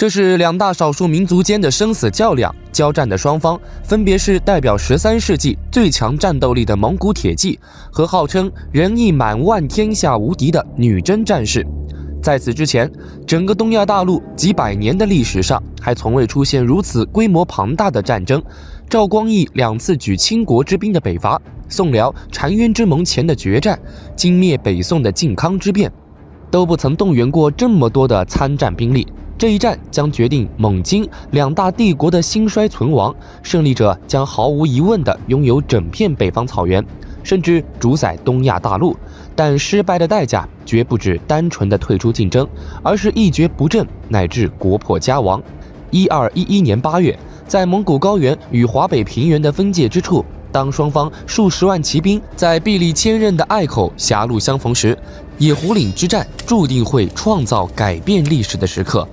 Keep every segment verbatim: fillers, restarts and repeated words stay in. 这是两大少数民族间的生死较量，交战的双方分别是代表十三世纪最强战斗力的蒙古铁骑和号称仁义满万天下无敌的女真战士。在此之前，整个东亚大陆几百年的历史上还从未出现如此规模庞大的战争。赵光义两次举倾国之兵的北伐，宋辽澶渊之盟前的决战，金灭北宋的靖康之变，都不曾动员过这么多的参战兵力。 这一战将决定蒙金两大帝国的兴衰存亡，胜利者将毫无疑问地拥有整片北方草原，甚至主宰东亚大陆。但失败的代价绝不止单纯的退出竞争，而是一蹶不振，乃至国破家亡。一二一一年八月，在蒙古高原与华北平原的分界之处，当双方数十万骑兵在壁立千仞的隘口狭路相逢时，野狐岭之战注定会创造改变历史的时刻。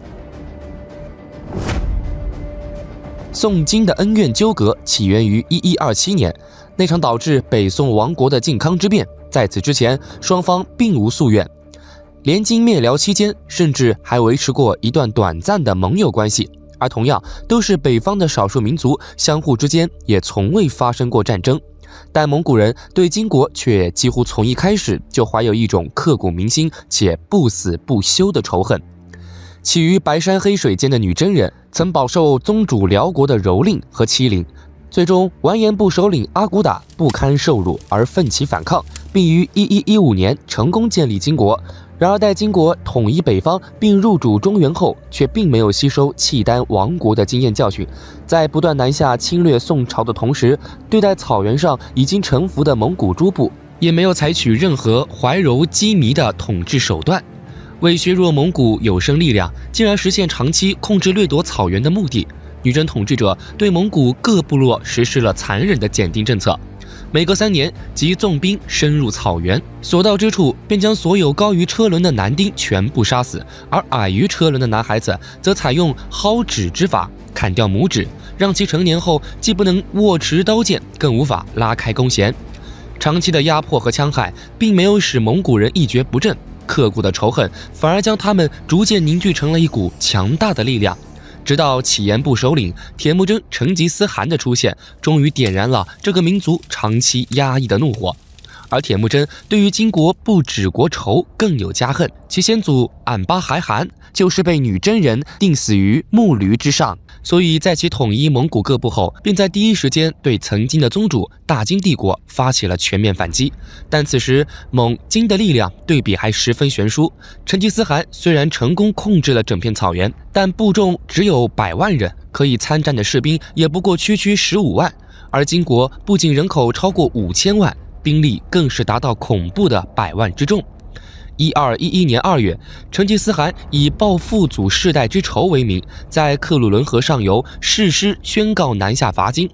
宋金的恩怨纠葛起源于一一二七年那场导致北宋亡国的靖康之变。在此之前，双方并无夙愿，联金灭辽期间，甚至还维持过一段短暂的盟友关系。而同样都是北方的少数民族，相互之间也从未发生过战争。但蒙古人对金国却几乎从一开始就怀有一种刻骨铭心且不死不休的仇恨。 起于白山黑水间的女真人，曾饱受宗主辽国的蹂躏和欺凌，最终完颜部首领阿骨打不堪受辱而奋起反抗，并于一一一五年成功建立金国。然而，待金国统一北方并入主中原后，却并没有吸收契丹亡国的经验教训，在不断南下侵略宋朝的同时，对待草原上已经臣服的蒙古诸部，也没有采取任何怀柔羁縻的统治手段。 为削弱蒙古有生力量，进而实现长期控制掠夺草原的目的，女真统治者对蒙古各部落实施了残忍的减定政策。每隔三年即纵兵深入草原，所到之处便将所有高于车轮的男丁全部杀死，而矮于车轮的男孩子则采用薅指之法，砍掉拇指，让其成年后既不能握持刀剑，更无法拉开弓弦。长期的压迫和戕害，并没有使蒙古人一蹶不振。 刻骨的仇恨反而将他们逐渐凝聚成了一股强大的力量，直到起延部首领铁木真成吉思汗的出现，终于点燃了这个民族长期压抑的怒火。而铁木真对于金国不止国仇，更有家恨。其先祖俺巴还汗就是被女真人钉死于木驴之上，所以在其统一蒙古各部后，便在第一时间对曾经的宗主大金帝国发起了全面反击。但此时蒙金的力量对比还十分悬殊。成吉思汗虽然成功控制了整片草原，但部众只有百万人，可以参战的士兵也不过区区十五万，而金国不仅人口超过五千万。 兵力更是达到恐怖的百万之众。一二一一年二月，成吉思汗以报父祖世代之仇为名，在克鲁伦河上游誓师宣告南下伐金。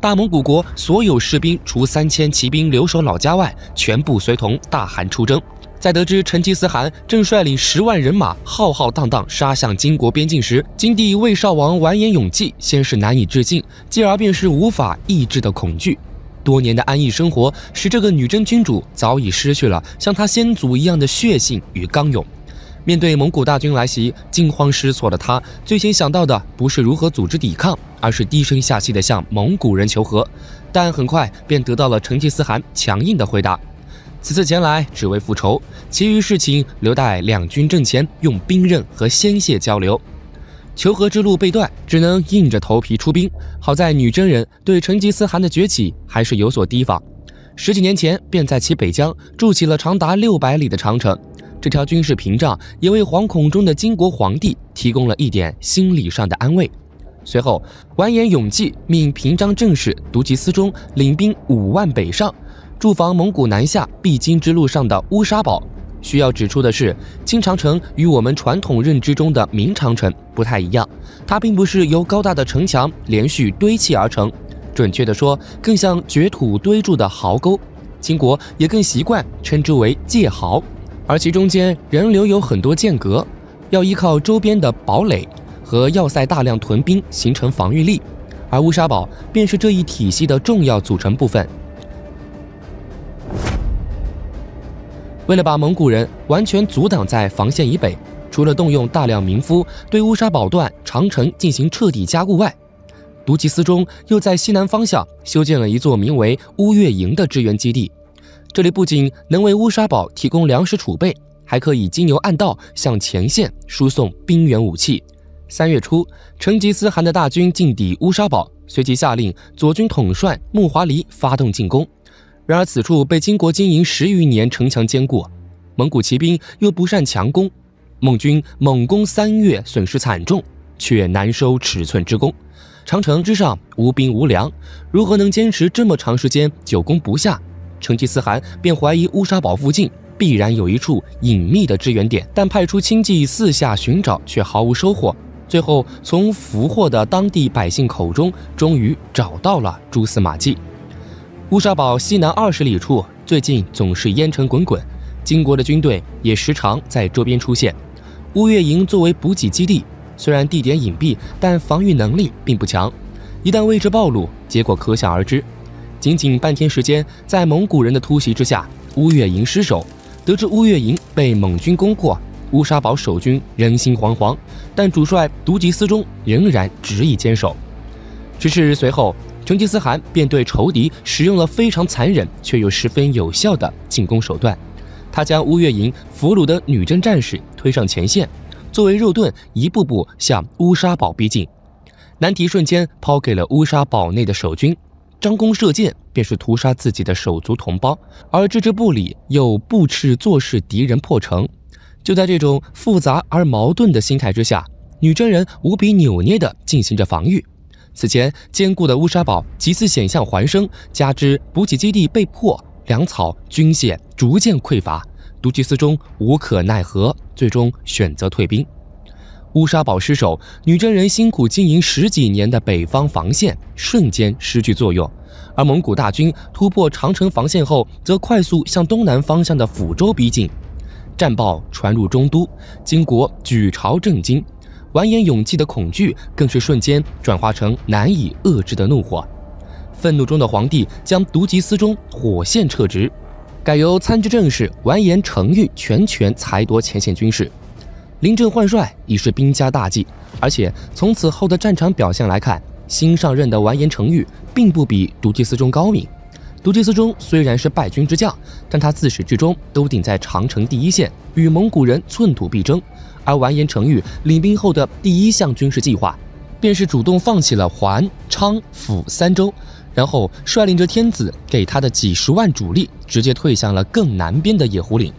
大蒙古国所有士兵除三千骑兵留守老家外，全部随同大汗出征。在得知成吉思汗正率领十万人马浩浩荡荡杀向金国边境时，金帝卫少王完颜永济先是难以置信，继而便是无法抑制的恐惧。 多年的安逸生活使这个女真君主早已失去了像她先祖一样的血性与刚勇。面对蒙古大军来袭，惊慌失措的她最先想到的不是如何组织抵抗，而是低声下气地向蒙古人求和。但很快便得到了成吉思汗强硬的回答：“此次前来只为复仇，其余事情留待两军阵前用兵刃和鲜血交流。” 求和之路被断，只能硬着头皮出兵。好在女真人对成吉思汗的崛起还是有所提防，十几年前便在其北疆筑起了长达六百里的长城。这条军事屏障也为惶恐中的金国皇帝提供了一点心理上的安慰。随后，完颜永济命平章政事独吉思忠领兵五万北上，驻防蒙古南下必经之路上的乌沙堡。 需要指出的是，金长城与我们传统认知中的明长城不太一样，它并不是由高大的城墙连续堆砌而成，准确地说，更像掘土堆筑的壕沟。金国也更习惯称之为界壕，而其中间人流有很多间隔，要依靠周边的堡垒和要塞大量屯兵形成防御力，而乌沙堡便是这一体系的重要组成部分。 为了把蒙古人完全阻挡在防线以北，除了动用大量民夫对乌沙堡段长城进行彻底加固外，独吉思忠又在西南方向修建了一座名为乌岳营的支援基地。这里不仅能为乌沙堡提供粮食储备，还可以经由暗道向前线输送兵源武器。三月初，成吉思汗的大军进抵乌沙堡，随即下令左军统帅木华黎发动进攻。然而此处被金国经营十余年，城墙坚固，蒙古骑兵又不善强攻，蒙军猛攻三月损失惨重，却难收尺寸之功。长城之上无兵无粮，如何能坚持这么长时间久攻不下？成吉思汗便怀疑乌沙堡附近必然有一处隐秘的支援点，但派出亲骑四下寻找，却毫无收获。最后从俘获的当地百姓口中，终于找到了蛛丝马迹。乌沙堡西南二十里处，最近总是烟尘滚滚，金国的军队也时常在周边出现。乌岳营作为补给基地，虽然地点隐蔽，但防御能力并不强，一旦位置暴露，结果可想而知。仅仅半天时间，在蒙古人的突袭之下，乌岳营失守。得知乌岳营被蒙军攻破，乌沙堡守军人心惶惶，但主帅独吉思忠仍然执意坚守。只是随后，成吉思汗便对仇敌使用了非常残忍却又十分有效的进攻手段，他将乌岳营俘虏的女真战士推上前线，作为肉盾一步步向乌沙堡逼近。难题瞬间抛给了乌沙堡内的守军，张弓射箭便是屠杀自己的手足同胞，而置之不理又不耻坐视敌人破城。就在这种复杂而矛盾的心态之下，女真人无比扭捏地进行着防御。此前坚固的乌沙堡几次险象环生，加之补给基地被破，粮草、军械逐渐匮乏，独吉思忠无可奈何，最终选择退兵。乌沙堡失守，女真人辛苦经营十几年的北方防线瞬间失去作用，而蒙古大军突破长城防线后，则快速向东南方向的抚州逼近。战报传入中都，金国举朝震惊。完颜永济的恐惧更是瞬间转化成难以遏制的怒火，愤怒中的皇帝将独吉思忠火线撤职，改由参知政事完颜承玉全权裁夺前线军事。临阵换帅已是兵家大忌，而且从此后的战场表现来看，新上任的完颜承玉并不比独吉思忠高明。独吉思忠虽然是败军之将，但他自始至终都顶在长城第一线，与蒙古人寸土必争。而完颜承玉领兵后的第一项军事计划，便是主动放弃了环、昌、抚三州，然后率领着天子给他的几十万主力，直接退向了更南边的野狐岭。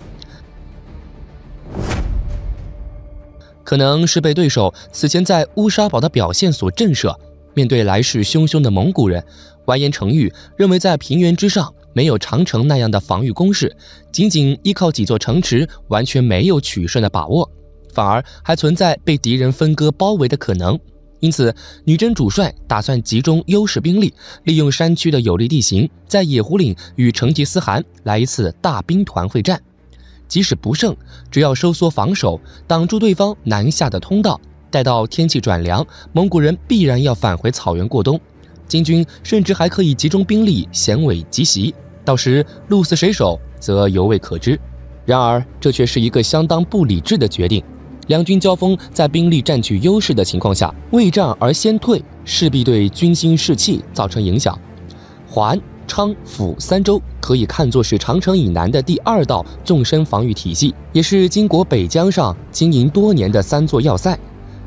可能是被对手此前在乌沙堡的表现所震慑，面对来势汹汹的蒙古人，完颜承玉认为在平原之上没有长城那样的防御工事，仅仅依靠几座城池完全没有取胜的把握，反而还存在被敌人分割包围的可能。因此女真主帅打算集中优势兵力，利用山区的有利地形，在野狐岭与成吉思汗来一次大兵团会战。即使不胜，只要收缩防守，挡住对方南下的通道，待到天气转凉，蒙古人必然要返回草原过冬。金军甚至还可以集中兵力衔尾急袭，到时鹿死谁手则犹未可知。然而这却是一个相当不理智的决定。两军交锋，在兵力占据优势的情况下，畏战而先退，势必对军心士气造成影响。环、昌、抚三州可以看作是长城以南的第二道纵深防御体系，也是金国北疆上经营多年的三座要塞。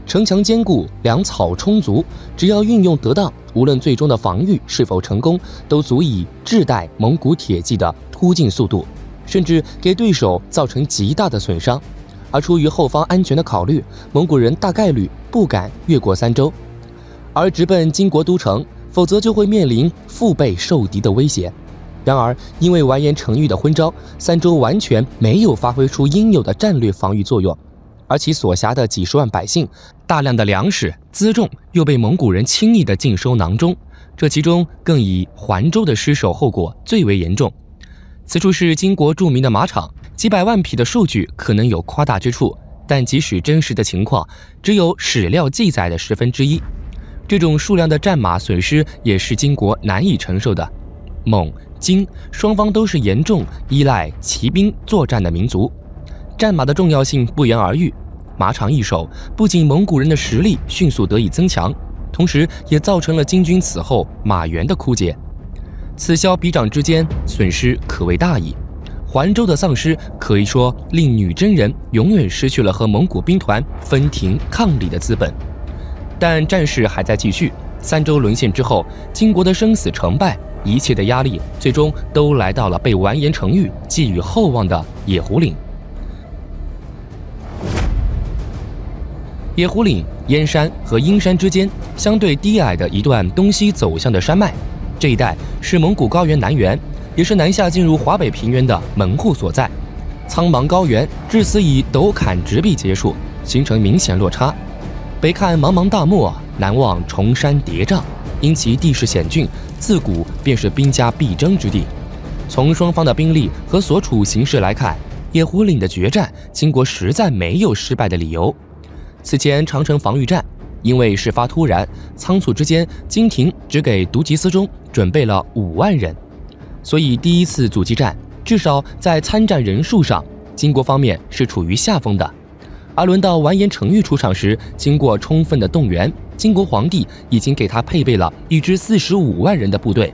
城墙坚固，粮草充足，只要运用得当，无论最终的防御是否成功，都足以滞带蒙古铁骑的突进速度，甚至给对手造成极大的损伤。而出于后方安全的考虑，蒙古人大概率不敢越过三州，而直奔金国都城，否则就会面临腹背受敌的威胁。然而，因为完颜承玉的昏招，三州完全没有发挥出应有的战略防御作用，而其所辖的几十万百姓，大量的粮食、辎重又被蒙古人轻易的尽收囊中，这其中更以环州的失守后果最为严重。此处是金国著名的马场，几百万匹的数据可能有夸大之处，但即使真实的情况，只有史料记载的十分之一。这种数量的战马损失也是金国难以承受的。蒙、金双方都是严重依赖骑兵作战的民族，战马的重要性不言而喻。马场易守，不仅蒙古人的实力迅速得以增强，同时也造成了金军此后马援的枯竭。此消彼长之间，损失可谓大矣。环州的丧失可以说令女真人永远失去了和蒙古兵团分庭抗礼的资本。但战事还在继续。三州沦陷之后，金国的生死成败，一切的压力最终都来到了被完颜成玉寄予厚望的野狐岭。 野狐岭、燕山和阴山之间相对低矮的一段东西走向的山脉，这一带是蒙古高原南缘，也是南下进入华北平原的门户所在。苍茫高原至此以陡坎直壁结束，形成明显落差。北看茫茫大漠，南望崇山叠嶂，因其地势险峻，自古便是兵家必争之地。从双方的兵力和所处形势来看，野狐岭的决战，金国实在没有失败的理由。 此前长城防御战，因为事发突然，仓促之间，金廷只给独吉思忠准备了五万人，所以第一次阻击战至少在参战人数上，金国方面是处于下风的。而轮到完颜成玉出场时，经过充分的动员，金国皇帝已经给他配备了一支四十五万人的部队。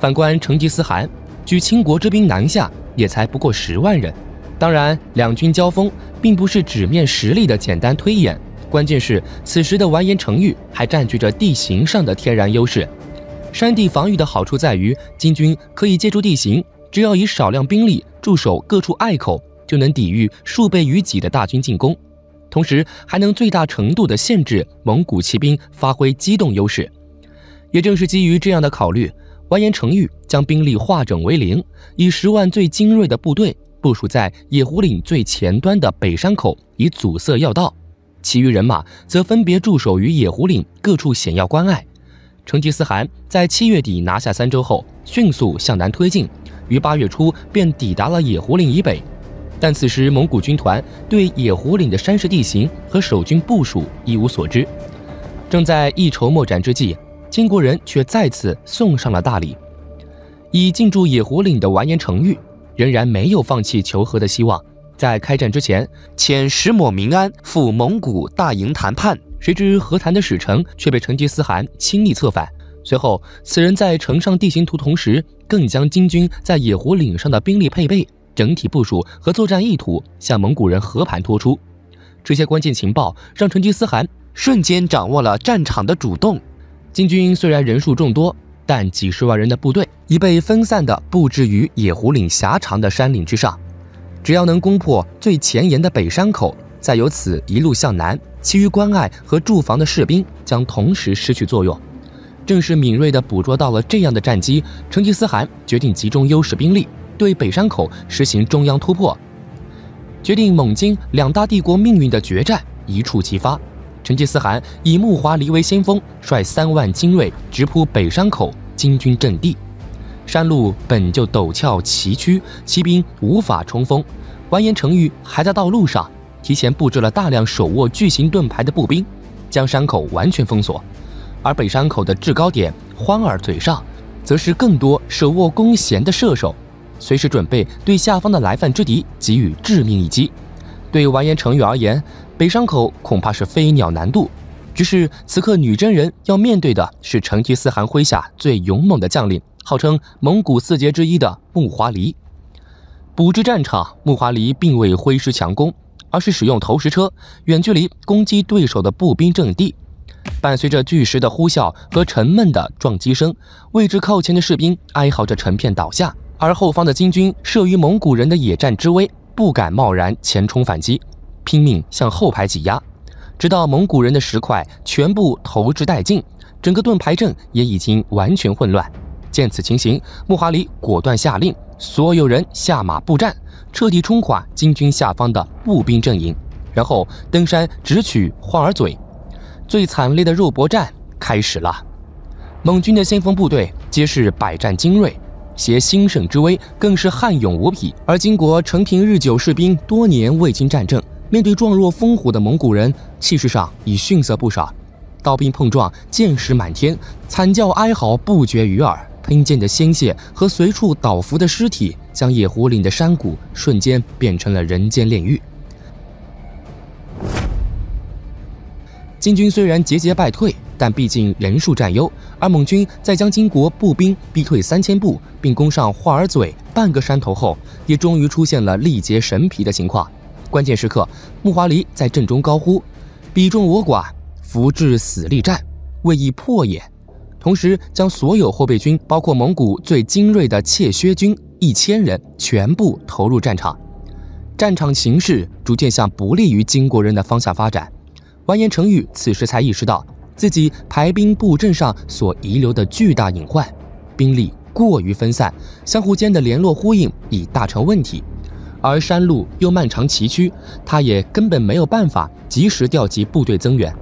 反观成吉思汗，举清国之兵南下，也才不过十万人。 当然，两军交锋并不是纸面实力的简单推演，关键是此时的完颜成玉还占据着地形上的天然优势。山地防御的好处在于，金军可以借助地形，只要以少量兵力驻守各处隘口，就能抵御数倍于己的大军进攻，同时还能最大程度地限制蒙古骑兵发挥机动优势。也正是基于这样的考虑，完颜成玉将兵力化整为零，以十万最精锐的部队。 部署在野狐岭最前端的北山口，以阻塞要道；其余人马则分别驻守于野狐岭各处险要关隘。成吉思汗在七月底拿下三州后，迅速向南推进，于八月初便抵达了野狐岭以北。但此时蒙古军团对野狐岭的山势地形和守军部署一无所知。正在一筹莫展之际，金国人却再次送上了大礼。以进驻野狐岭的完颜成玉。 仍然没有放弃求和的希望，在开战之前，遣石抹明安赴蒙古大营谈判，谁知和谈的使臣却被成吉思汗亲力策反。随后，此人在呈上地形图同时，更将金军在野狐岭上的兵力配备、整体部署和作战意图向蒙古人和盘托出。这些关键情报让成吉思汗瞬间掌握了战场的主动。金军虽然人数众多， 但几十万人的部队已被分散地布置于野狐岭狭长的山岭之上，只要能攻破最前沿的北山口，再由此一路向南，其余关隘和驻防的士兵将同时失去作用。正是敏锐地捕捉到了这样的战机，成吉思汗决定集中优势兵力，对北山口实行中央突破，决定蒙金两大帝国命运的决战一触即发。 成吉思汗以木华黎为先锋，率三万精锐直扑北山口金军阵地。山路本就陡峭崎岖，骑兵无法冲锋。完颜成玉还在道路上提前布置了大量手握巨型盾牌的步兵，将山口完全封锁。而北山口的制高点欢儿嘴上，则是更多手握弓弦的射手，随时准备对下方的来犯之敌给予致命一击。对完颜成玉而言， 北山口恐怕是飞鸟难渡，只是此刻女真人要面对的是成吉思汗麾下最勇猛的将领，号称蒙古四杰之一的木华黎。补置战场，木华黎并未挥师强攻，而是使用投石车远距离攻击对手的步兵阵地。伴随着巨石的呼啸和沉闷的撞击声，位置靠前的士兵哀嚎着成片倒下，而后方的金军慑于蒙古人的野战之威，不敢贸然前冲反击， 拼命向后排挤压，直到蒙古人的石块全部投掷殆尽，整个盾牌阵也已经完全混乱。见此情形，木华黎果断下令，所有人下马布战，彻底冲垮金军下方的步兵阵营，然后登山直取欢儿嘴。最惨烈的肉搏战开始了。蒙军的先锋部队皆是百战精锐， 携兴盛之威，更是悍勇无匹。而金国承平日久，士兵多年未经战阵， 面对状若风虎的蒙古人，气势上已逊色不少，刀兵碰撞，箭矢满天，惨叫哀嚎不绝于耳。喷溅的鲜血和随处倒伏的尸体，将野狐岭的山谷瞬间变成了人间炼狱。金军虽然节节败退，但毕竟人数占优，而蒙军在将金国步兵逼退三千步，并攻上画儿嘴半个山头后，也终于出现了力竭神疲的情况。关键时刻，木华黎在阵中高呼：“彼众我寡，伏至死力战，未易破也。”同时将所有后备军，包括蒙古最精锐的怯薛军一千人，全部投入战场。战场形势逐渐向不利于金国人的方向发展。完颜成玉此时才意识到，自己排兵布阵上所遗留的巨大隐患，兵力过于分散，相互间的联络呼应已大成问题。而山路又漫长崎岖，他也根本没有办法及时调集部队增援。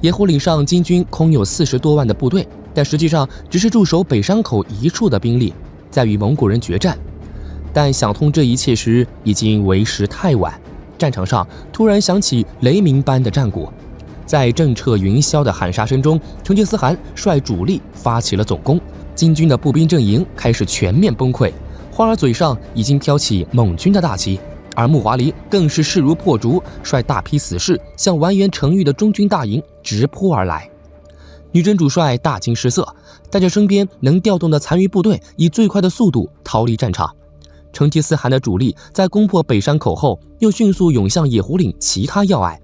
野狐岭上金军空有四十多万的部队，但实际上只是驻守北山口一处的兵力，在与蒙古人决战。但想通这一切时，已经为时太晚。战场上突然响起雷鸣般的战鼓，在震彻云霄的喊杀声中，成吉思汗率主力发起了总攻，金军的步兵阵营开始全面崩溃。花儿嘴上已经飘起蒙军的大旗，而木华黎更是势如破竹，率大批死士向完颜成玉的中军大营直扑而来。女真主帅大惊失色，带着身边能调动的残余部队，以最快的速度逃离战场。成吉思汗的主力在攻破北山口后，又迅速涌向野狐岭其他要隘，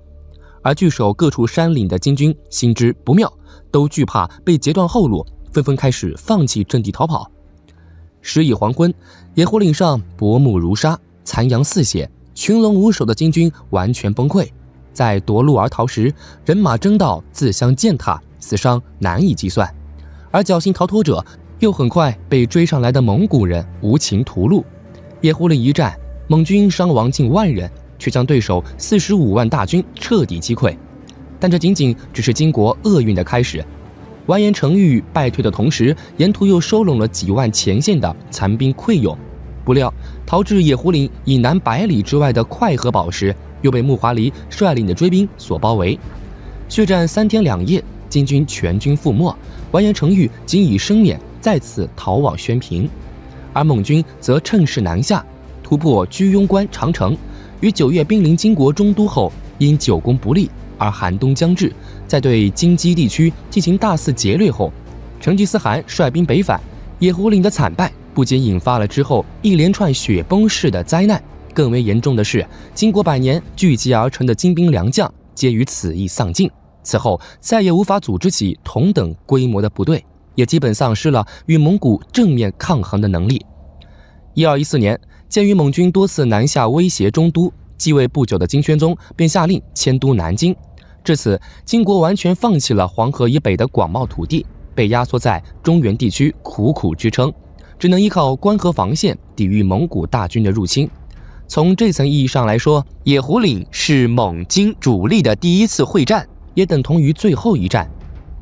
而据守各处山岭的金军心知不妙，都惧怕被截断后路，纷纷开始放弃阵地逃跑。时已黄昏，野狐岭上薄暮如纱，残阳四血，群龙无首的金军完全崩溃，在夺路而逃时，人马争道，自相践踏，死伤难以计算。而侥幸逃脱者又很快被追上来的蒙古人无情屠戮。野狐岭一战，蒙军伤亡近万人，却将对手四十五万大军彻底击溃。但这仅仅只是金国厄运的开始。完颜成玉败退的同时，沿途又收拢了几万前线的残兵溃涌。不料，逃至野狐岭以南百里之外的快河堡时，又被木华黎率领的追兵所包围。血战三天两夜，金军全军覆没，完颜成玉仅以生免再次逃往宣平。而蒙军则趁势南下，突破居庸关长城，于九月兵临金国中都后，因久攻不利而寒冬将至，在对金畿地区进行大肆劫掠后，成吉思汗率兵北返。野狐岭的惨败不仅引发了之后一连串雪崩式的灾难，更为严重的是，经过百年聚集而成的金兵良将皆于此役丧尽，此后再也无法组织起同等规模的部队，也基本丧失了与蒙古正面抗衡的能力。一二一四年，鉴于蒙军多次南下威胁中都，继位不久的金宣宗便下令迁都南京。至此，金国完全放弃了黄河以北的广袤土地，被压缩在中原地区苦苦支撑，只能依靠关河防线抵御蒙古大军的入侵。从这层意义上来说，野狐岭是蒙金主力的第一次会战，也等同于最后一战。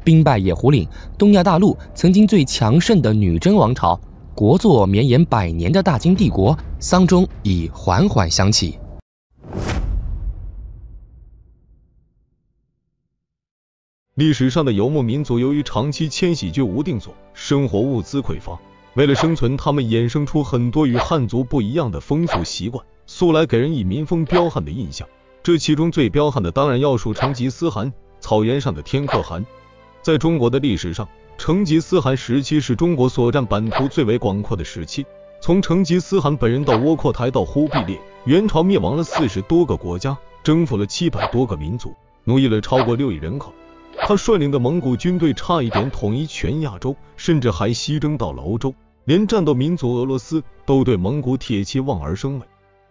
兵败野狐岭，东亚大陆曾经最强盛的女真王朝，国祚绵延百年的大金帝国，丧钟已缓缓响起。历史上的游牧民族由于长期迁徙居无定所，生活物资匮乏，为了生存，他们衍生出很多与汉族不一样的风俗习惯，素来给人以民风彪悍的印象。这其中最彪悍的当然要数成吉思汗草原上的天可汗。在中国的历史上，成吉思汗时期是中国所占版图最为广阔的时期。从成吉思汗本人到窝阔台到忽必烈，元朝灭亡了四十多个国家，征服了七百多个民族，奴役了超过六亿人口。他率领的蒙古军队差一点统一全亚洲，甚至还西征到婁州，连战斗民族俄罗斯都对蒙古铁骑望而生畏。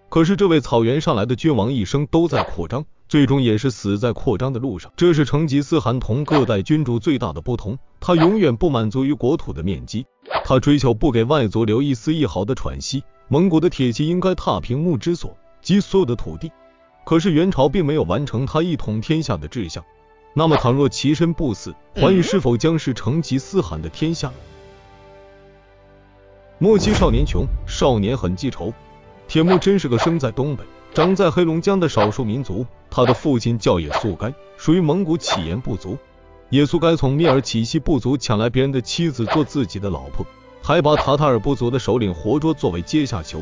可是这位草原上来的君王一生都在扩张，最终也是死在扩张的路上，这是成吉思汗同各代君主最大的不同。他永远不满足于国土的面积，他追求不给外族留一丝一毫的喘息。蒙古的铁骑应该踏平目之所及所有的土地，可是元朝并没有完成他一统天下的志向。那么倘若其身不死，怀疑是否将是成吉思汗的天下？莫欺少年穷，少年狠记仇。铁木真是个生在东北长在黑龙江的少数民族，他的父亲叫也速该，属于蒙古乞颜部族。也速该从蔑尔乞西部族抢来别人的妻子做自己的老婆，还把塔塔尔部族的首领活捉作为阶下囚。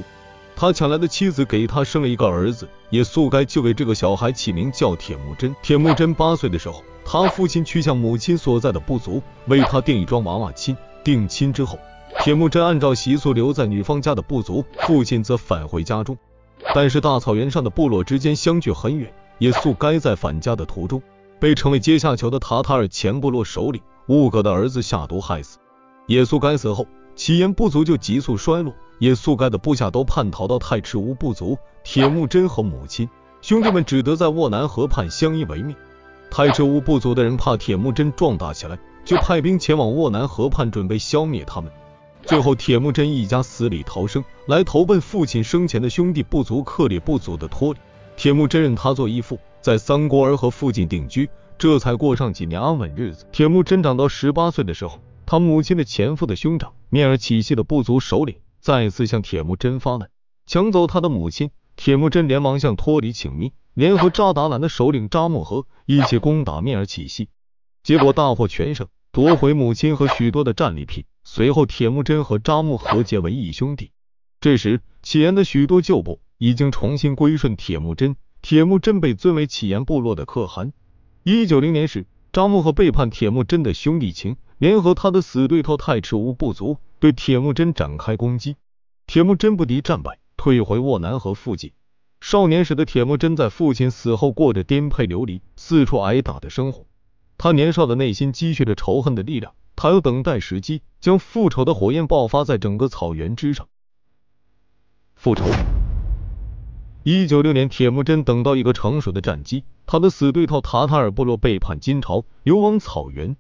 他抢来的妻子给他生了一个儿子，也速该就给这个小孩起名叫铁木真。铁木真八岁的时候，他父亲去向母亲所在的部族为他订一桩娃娃亲。定亲之后，铁木真按照习俗留在女方家的部族，父亲则返回家中。但是大草原上的部落之间相距很远，也速该在返家的途中被成为阶下囚的塔塔尔前部落首领兀格的儿子下毒害死。也速该死后，其盐部族就急速衰落，也速该的部下都叛逃到太赤乌部族。铁木真和母亲兄弟们只得在沃南河畔相依为命。太赤乌部族的人怕铁木真壮大起来，就派兵前往沃南河畔，准备消灭他们。最后铁木真一家死里逃生，来投奔父亲生前的兄弟部族克烈部族的托里。铁木真认他做义父，在桑果尔河附近定居，这才过上几年安稳日子。铁木真长到十八岁的时候，他母亲的前夫的兄长蔑尔乞西的部族首领再次向铁木真发难，抢走他的母亲。铁木真连忙向托里请命，联合扎达兰的首领扎木合一起攻打蔑尔乞西，结果大获全胜，夺回母亲和许多的战利品。随后铁木真和扎木合结为义兄弟。这时乞盐的许多旧部已经重新归顺铁木真，铁木真被尊为乞盐部落的可汗。一九零年时，扎木合背叛铁木真的兄弟情，联合他的死对头太赤乌部族对铁木真展开攻击。铁木真不敌战败，退回沃南河附近。少年时的铁木真在父亲死后过着颠沛流离、四处挨打的生活。他年少的内心积蓄着仇恨的力量，他要等待时机，将复仇的火焰爆发在整个草原之上。复仇。一九九六年，铁木真等到一个成熟的战机，他的死对头塔塔尔部落背叛金朝，流亡草原。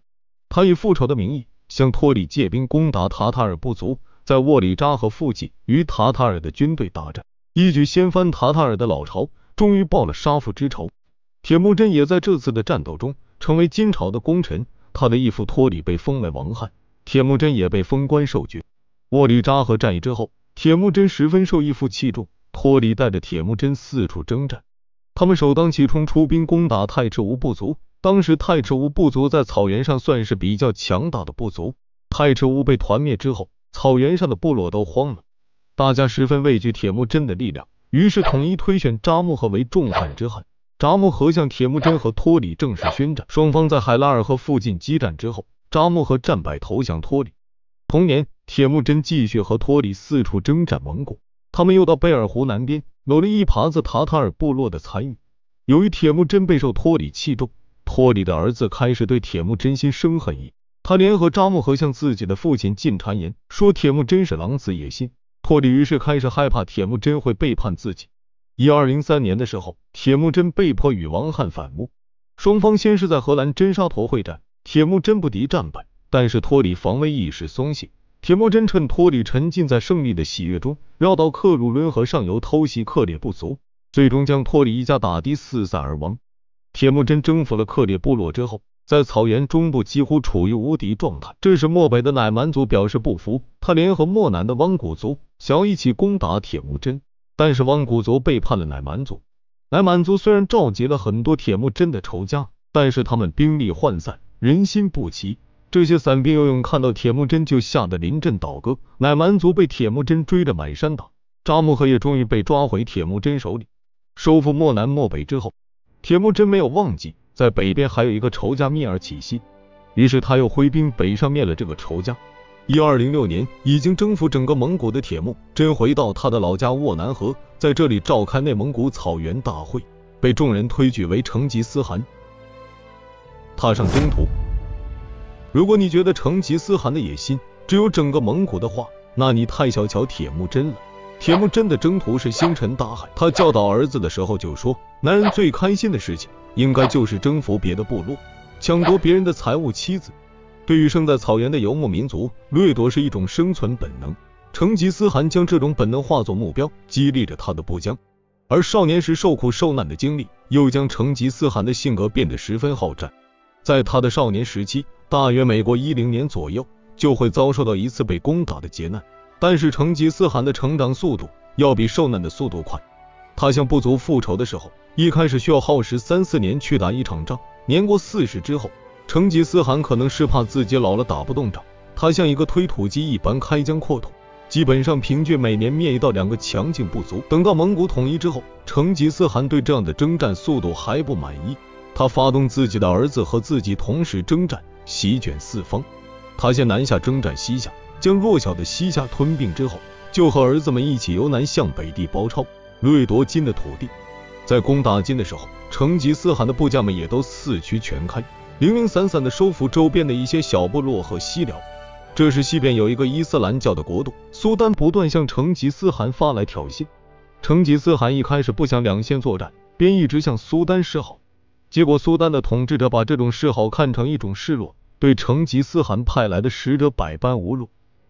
他以复仇的名义向托里借兵攻打塔塔尔部族，在沃里扎河附近与塔塔尔的军队大战，一举掀翻塔塔尔的老巢，终于报了杀父之仇。铁木真也在这次的战斗中成为金朝的功臣，他的义父托里被封为王汉，铁木真也被封官授爵。沃里扎河战役之后，铁木真十分受义父器重，托里带着铁木真四处征战。他们首当其冲出兵攻打太赤乌部族。当时太赤乌部族在草原上算是比较强大的部族，太赤乌被团灭之后，草原上的部落都慌了，大家十分畏惧铁木真的力量，于是统一推选扎木合为众汉之汉。扎木合向铁木真和托里正式宣战，双方在海拉尔河附近激战之后，扎木合战败投降托里。同年，铁木真继续和托里四处征战蒙古，他们又到贝尔湖南边掳了一耙子塔塔尔部落的残余。由于铁木真备受托里器重，托里的儿子开始对铁木真心生恨意，他联合扎木合向自己的父亲进谗言，说铁木真是狼子野心。托里于是开始害怕铁木真会背叛自己。一二零三年的时候，铁木真被迫与王汉反目，双方先是在荷兰真沙陀会战，铁木真不敌战败，但是托里防卫意识松懈，铁木真趁托里沉浸在胜利的喜悦中，绕到克鲁伦河上游偷袭克烈部族，最终将托里一家打的四散而亡。铁木真征服了克烈部落之后，在草原中部几乎处于无敌状态。这时漠北的乃蛮族表示不服，他联合漠南的汪古族想要一起攻打铁木真，但是汪古族背叛了乃蛮族。乃蛮族虽然召集了很多铁木真的仇家，但是他们兵力涣散，人心不齐，这些散兵游勇看到铁木真就吓得临阵倒戈。乃蛮族被铁木真追着满山打，扎木合也终于被抓回铁木真手里。收复漠南漠北之后，铁木真没有忘记在北边还有一个仇家蔑尔乞西，于是他又挥兵北上灭了这个仇家。一二零六年，已经征服整个蒙古的铁木真回到他的老家沃南河，在这里召开内蒙古草原大会，被众人推举为成吉思汗。踏上征途。如果你觉得成吉思汗的野心只有整个蒙古的话，那你太小瞧铁木真了。铁木真的征途是星辰大海，他教导儿子的时候就说，男人最开心的事情应该就是征服别的部落，抢夺别人的财物妻子。对于生在草原的游牧民族，掠夺是一种生存本能，成吉思汗将这种本能化作目标，激励着他的部将。而少年时受苦受难的经历，又将成吉思汗的性格变得十分好战。在他的少年时期，大约每过一零年左右，就会遭受到一次被攻打的劫难。但是成吉思汗的成长速度要比受难的速度快。他向部族复仇的时候，一开始需要耗时三四年去打一场仗，年过四十之后，成吉思汗可能是怕自己老了打不动仗，他像一个推土机一般开疆扩土，基本上平均每年灭一到两个强劲部族。等到蒙古统一之后，成吉思汗对这样的征战速度还不满意，他发动自己的儿子和自己同时征战，席卷四方。他先南下征战西夏，将弱小的西夏吞并之后，就和儿子们一起由南向北地包抄，掠夺金的土地。在攻打金的时候，成吉思汗的部将们也都四驱全开，零零散散地收服周边的一些小部落和西辽。这时西边有一个伊斯兰教的国度，苏丹不断向成吉思汗发来挑衅。成吉思汗一开始不想两线作战，便一直向苏丹示好。结果苏丹的统治者把这种示好看成一种示弱，对成吉思汗派来的使者百般侮辱。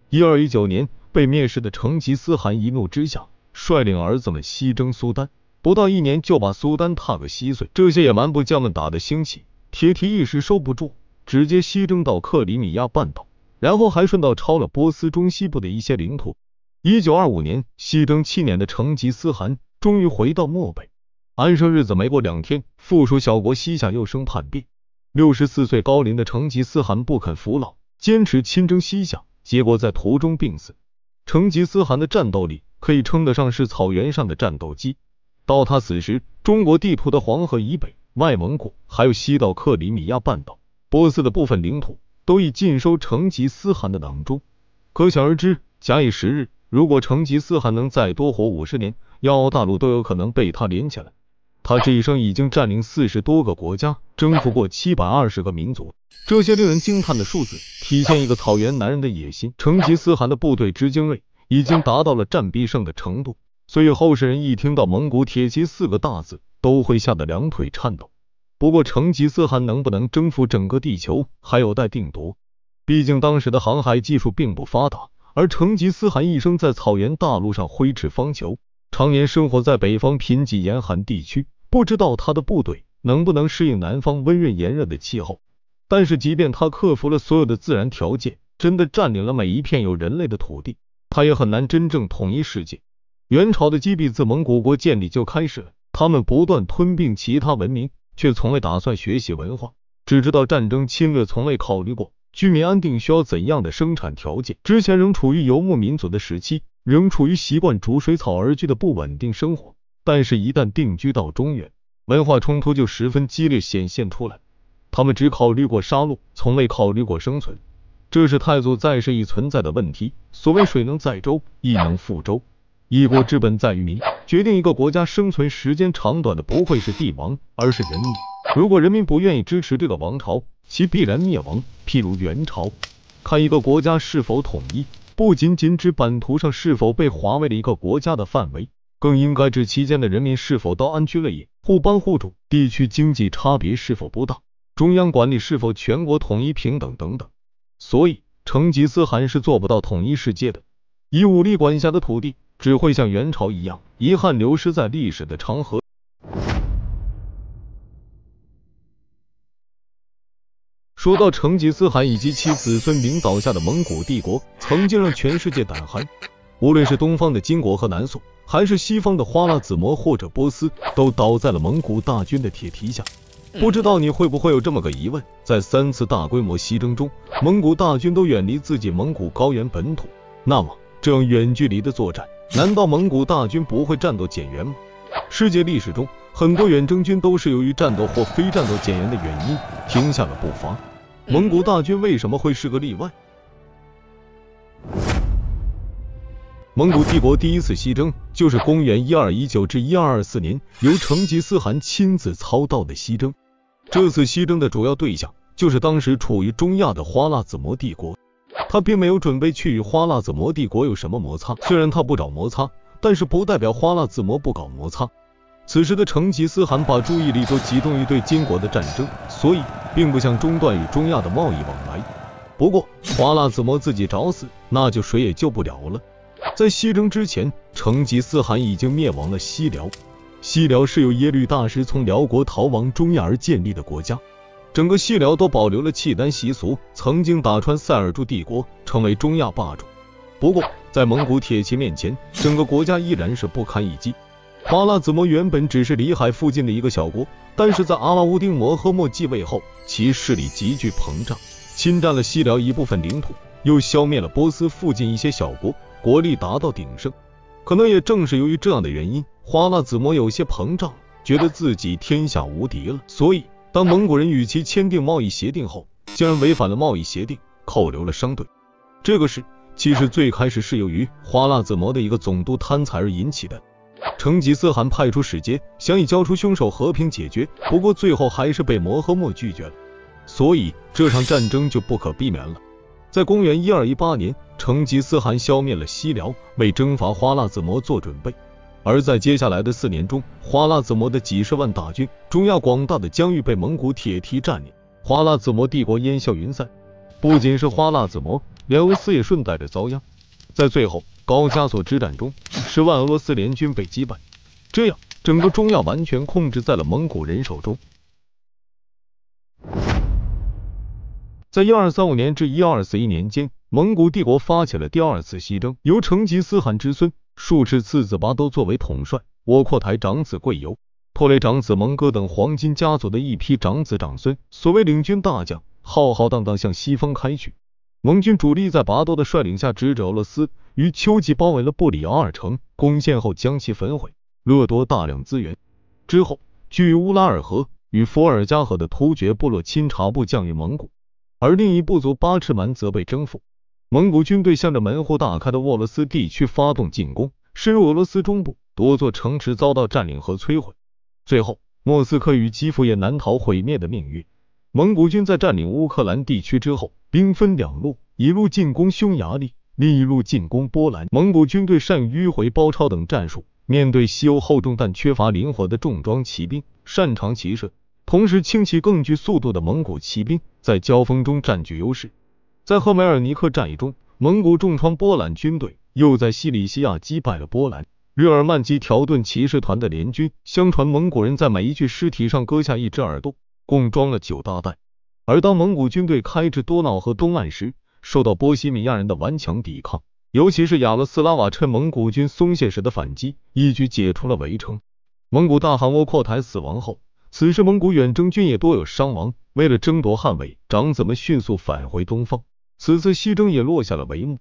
一二一九年，被蔑视的成吉思汗一怒之下，率领儿子们西征苏丹，不到一年就把苏丹踏个稀碎。这些野蛮部将们打得兴起，铁蹄一时收不住，直接西征到克里米亚半岛，然后还顺道抄了波斯中西部的一些领土。一九二五年，西征七年的成吉思汗终于回到漠北安生日子。没过两天，附属小国西夏又生叛变。六十四岁高龄的成吉思汗不肯服老，坚持亲征西夏，结果在途中病死。成吉思汗的战斗力可以称得上是草原上的战斗机。到他死时，中国地图的黄河以北、外蒙古还有西到克里米亚半岛、波斯的部分领土都已尽收成吉思汗的囊中。可想而知，假以时日，如果成吉思汗能再多活五十年，亚欧大陆都有可能被他连起来。他这一生已经占领四十多个国家，征服过七百二十个民族。这些令人惊叹的数字体现一个草原男人的野心。成吉思汗的部队之精锐已经达到了战必胜的程度，所以后世人一听到蒙古铁骑四个大字都会吓得两腿颤抖。不过成吉思汗能不能征服整个地球还有待定夺，毕竟当时的航海技术并不发达，而成吉思汗一生在草原大陆上挥斥方遒，常年生活在北方贫瘠严寒地区，不知道他的部队能不能适应南方温润炎热的气候。但是即便他克服了所有的自然条件，真的占领了每一片有人类的土地，他也很难真正统一世界。元朝的积弊自蒙古国建立就开始了，他们不断吞并其他文明，却从未打算学习文化，只知道战争侵略，从未考虑过居民安定需要怎样的生产条件。之前仍处于游牧民族的时期，仍处于习惯逐水草而居的不稳定生活，但是一旦定居到中原，文化冲突就十分激烈显现出来。他们只考虑过杀戮，从未考虑过生存，这是太祖在世一存在的问题。所谓水能载舟，亦能覆舟。一国之本在于民，决定一个国家生存时间长短的不会是帝王，而是人民。如果人民不愿意支持这个王朝，其必然灭亡。譬如元朝，看一个国家是否统一，不仅仅指版图上是否被划为了一个国家的范围，更应该指其间的人民是否都安居乐业，互帮互助，地区经济差别是否不大，中央管理是否全国统一平等等等。所以成吉思汗是做不到统一世界的，以武力管辖的土地只会像元朝一样，遗憾流失在历史的长河。说到成吉思汗以及其子孙领导下的蒙古帝国，曾经让全世界胆寒。无论是东方的金国和南宋，还是西方的花剌子模或者波斯，都倒在了蒙古大军的铁蹄下。不知道你会不会有这么个疑问，在三次大规模西征中，蒙古大军都远离自己蒙古高原本土，那么这样远距离的作战，难道蒙古大军不会战斗减员吗？世界历史中，很多远征军都是由于战斗或非战斗减员的原因停下了步伐，蒙古大军为什么会是个例外？蒙古帝国第一次西征就是公元一二一九至一二二四年由成吉思汗亲自操刀的西征。这次西征的主要对象就是当时处于中亚的花剌子模帝国。他并没有准备去与花剌子模帝国有什么摩擦，虽然他不找摩擦，但是不代表花剌子模不搞摩擦。此时的成吉思汗把注意力都集中于对金国的战争，所以并不想中断与中亚的贸易往来。不过花剌子模自己找死，那就谁也救不了了。在西征之前，成吉思汗已经灭亡了西辽。西辽是由耶律大石从辽国逃亡中亚而建立的国家，整个西辽都保留了契丹习俗，曾经打穿塞尔柱帝国，成为中亚霸主。不过在蒙古铁骑面前，整个国家依然是不堪一击。花剌子模原本只是里海附近的一个小国，但是在阿拉乌丁摩诃末继位后，其势力急剧膨胀，侵占了西辽一部分领土，又消灭了波斯附近一些小国，国力达到鼎盛。可能也正是由于这样的原因，花剌子模有些膨胀，觉得自己天下无敌了。所以，当蒙古人与其签订贸易协定后，竟然违反了贸易协定，扣留了商队。这个事其实最开始是由于花剌子模的一个总督贪财而引起的。 成吉思汗派出使节，想以交出凶手和平解决，不过最后还是被摩诃末拒绝了，所以这场战争就不可避免了。在公元一二一八年，成吉思汗消灭了西辽，为征伐花剌子模做准备。而在接下来的四年中，花剌子模的几十万大军，中亚广大的疆域被蒙古铁蹄占领，花剌子模帝国烟消云散。不仅是花剌子模，连俄罗斯也顺带着遭殃。在最后 高加索之战中，十万俄罗斯联军被击败，这样整个中亚完全控制在了蒙古人手中。在一二三五年至一二四一年间，蒙古帝国发起了第二次西征，由成吉思汗之孙术赤次子拔都作为统帅，窝阔台长子贵由、拖雷长子蒙哥等黄金家族的一批长子长孙，所谓领军大将，浩浩荡荡向西方开去。 盟军主力在拔都的率领下，直指俄罗斯，于秋季包围了布里阿尔城，攻陷后将其焚毁，掠夺大量资源。之后，据乌拉尔河与伏尔加河的突厥部落钦察部降于蒙古，而另一部族巴赤蛮则被征服。蒙古军队向着门户大开的俄罗斯地区发动进攻，深入俄罗斯中部，多座城池遭到占领和摧毁。最后，莫斯科与基辅也难逃毁灭的命运。 蒙古军在占领乌克兰地区之后，兵分两路，一路进攻匈牙利，另一路进攻波兰。蒙古军队善于迂回、包抄等战术，面对西欧厚重但缺乏灵活的重装骑兵，擅长骑射，同时轻骑更具速度的蒙古骑兵在交锋中占据优势。在赫梅尔尼克战役中，蒙古重创波兰军队，又在西里西亚击败了波兰日耳曼及条顿骑士团的联军。相传蒙古人在每一具尸体上割下一只耳朵， 共装了九大袋，而当蒙古军队开至多瑙河东岸时，受到波西米亚人的顽强抵抗，尤其是亚罗斯拉瓦趁蒙古军松懈时的反击，一举解除了围城。蒙古大汗窝阔台死亡后，此时蒙古远征军也多有伤亡，为了争夺汗位，长子们迅速返回东方，此次西征也落下了帷幕。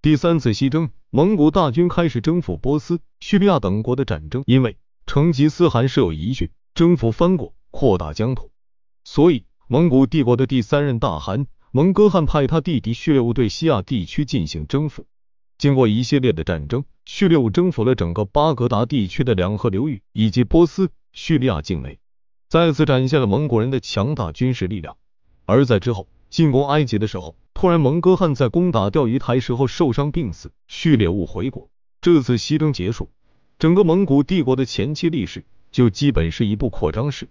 第三次西征，蒙古大军开始征服波斯、叙利亚等国的战争，因为 成吉思汗是有遗训，征服藩国，扩大疆土，所以蒙古帝国的第三任大汗蒙哥汗派他弟弟旭烈兀对西亚地区进行征服。经过一系列的战争，旭烈兀征服了整个巴格达地区的两河流域以及波斯、叙利亚境内，再次展现了蒙古人的强大军事力量。而在之后进攻埃及的时候，突然蒙哥汗在攻打钓鱼台时候受伤病死，旭烈兀回国。这次西征结束， 整个蒙古帝国的前期历史就基本是一部扩张史，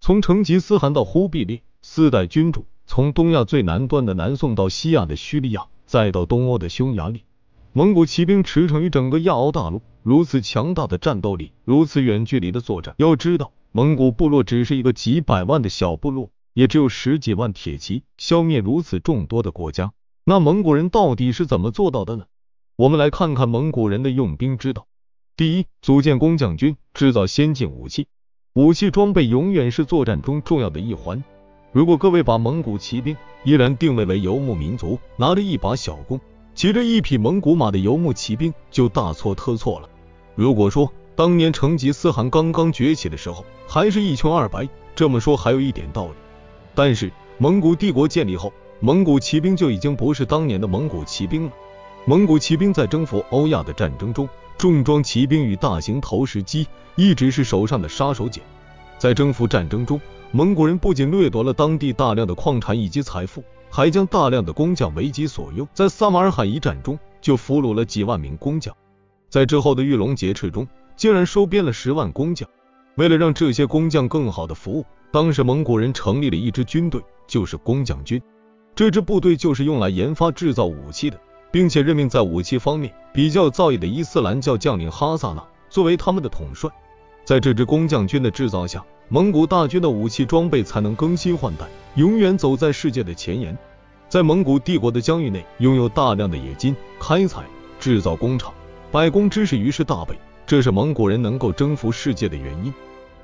从成吉思汗到忽必烈四代君主，从东亚最南端的南宋到西亚的叙利亚，再到东欧的匈牙利，蒙古骑兵驰骋于整个亚欧大陆。如此强大的战斗力，如此远距离的作战，要知道蒙古部落只是一个几百万的小部落，也只有十几万铁骑，消灭如此众多的国家，那蒙古人到底是怎么做到的呢？我们来看看蒙古人的用兵之道。 第一，组建工匠军，制造先进武器。武器装备永远是作战中重要的一环。如果各位把蒙古骑兵依然定位为游牧民族，拿着一把小弓，骑着一匹蒙古马的游牧骑兵，就大错特错了。如果说当年成吉思汗刚刚崛起的时候，还是一穷二白，这么说还有一点道理。但是蒙古帝国建立后，蒙古骑兵就已经不是当年的蒙古骑兵了。蒙古骑兵在征服欧亚的战争中， 重装骑兵与大型投石机一直是手上的杀手锏。在征服战争中，蒙古人不仅掠夺了当地大量的矿产以及财富，还将大量的工匠为己所用。在撒马尔罕一战中，就俘虏了几万名工匠。在之后的玉龙劫持中，竟然收编了十万工匠。为了让这些工匠更好的服务，当时蒙古人成立了一支军队，就是工匠军。这支部队就是用来研发制造武器的， 并且任命在武器方面比较有造诣的伊斯兰教将领哈萨纳作为他们的统帅。在这支工匠军的制造下，蒙古大军的武器装备才能更新换代，永远走在世界的前沿。在蒙古帝国的疆域内，拥有大量的冶金、开采、制造工厂，百工知识于是大备，这是蒙古人能够征服世界的原因。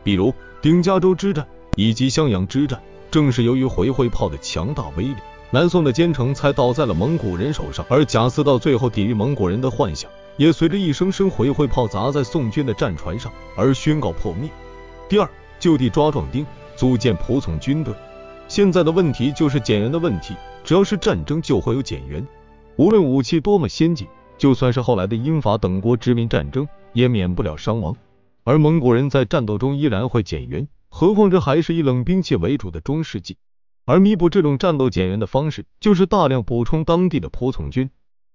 比如顶加州之战以及襄阳之战，正是由于回回炮的强大威力，南宋的坚城才倒在了蒙古人手上，而贾似道最后抵御蒙古人的幻想，也随着一声声回回炮砸在宋军的战船上而宣告破灭。第二，就地抓壮丁，组建仆从军队。现在的问题就是减员的问题，只要是战争就会有减员，无论武器多么先进，就算是后来的英法等国殖民战争，也免不了伤亡。而蒙古人在战斗中依然会减员，何况这还是以冷兵器为主的中世纪。而弥补这种战斗减员的方式，就是大量补充当地的仆从军。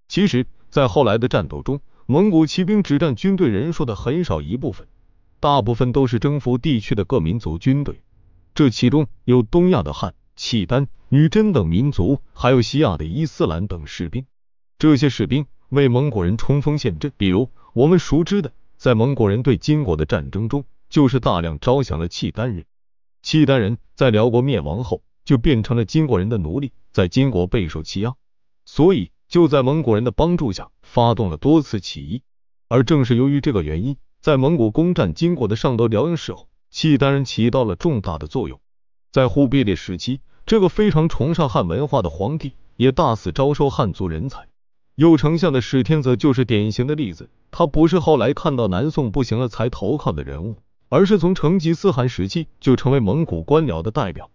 其实，在后来的战斗中，蒙古骑兵只占军队人数的很少一部分，大部分都是征服地区的各民族军队。这其中有东亚的汉、契丹、女真等民族，还有西亚的伊斯兰等士兵。这些士兵为蒙古人冲锋陷阵，比如我们熟知的，在蒙古人对金国的战争中，就是大量招降了契丹人。契丹人在辽国灭亡后，就变成了金国人的奴隶，在金国备受欺压，所以就在蒙古人的帮助下，发动了多次起义。而正是由于这个原因，在蒙古攻占金国的上都辽阳时候，契丹人起到了重大的作用。在忽必烈时期，这个非常崇尚汉文化的皇帝也大肆招收汉族人才。右丞相的史天泽就是典型的例子，他不是后来看到南宋不行了才投靠的人物，而是从成吉思汗时期就成为蒙古官僚的代表。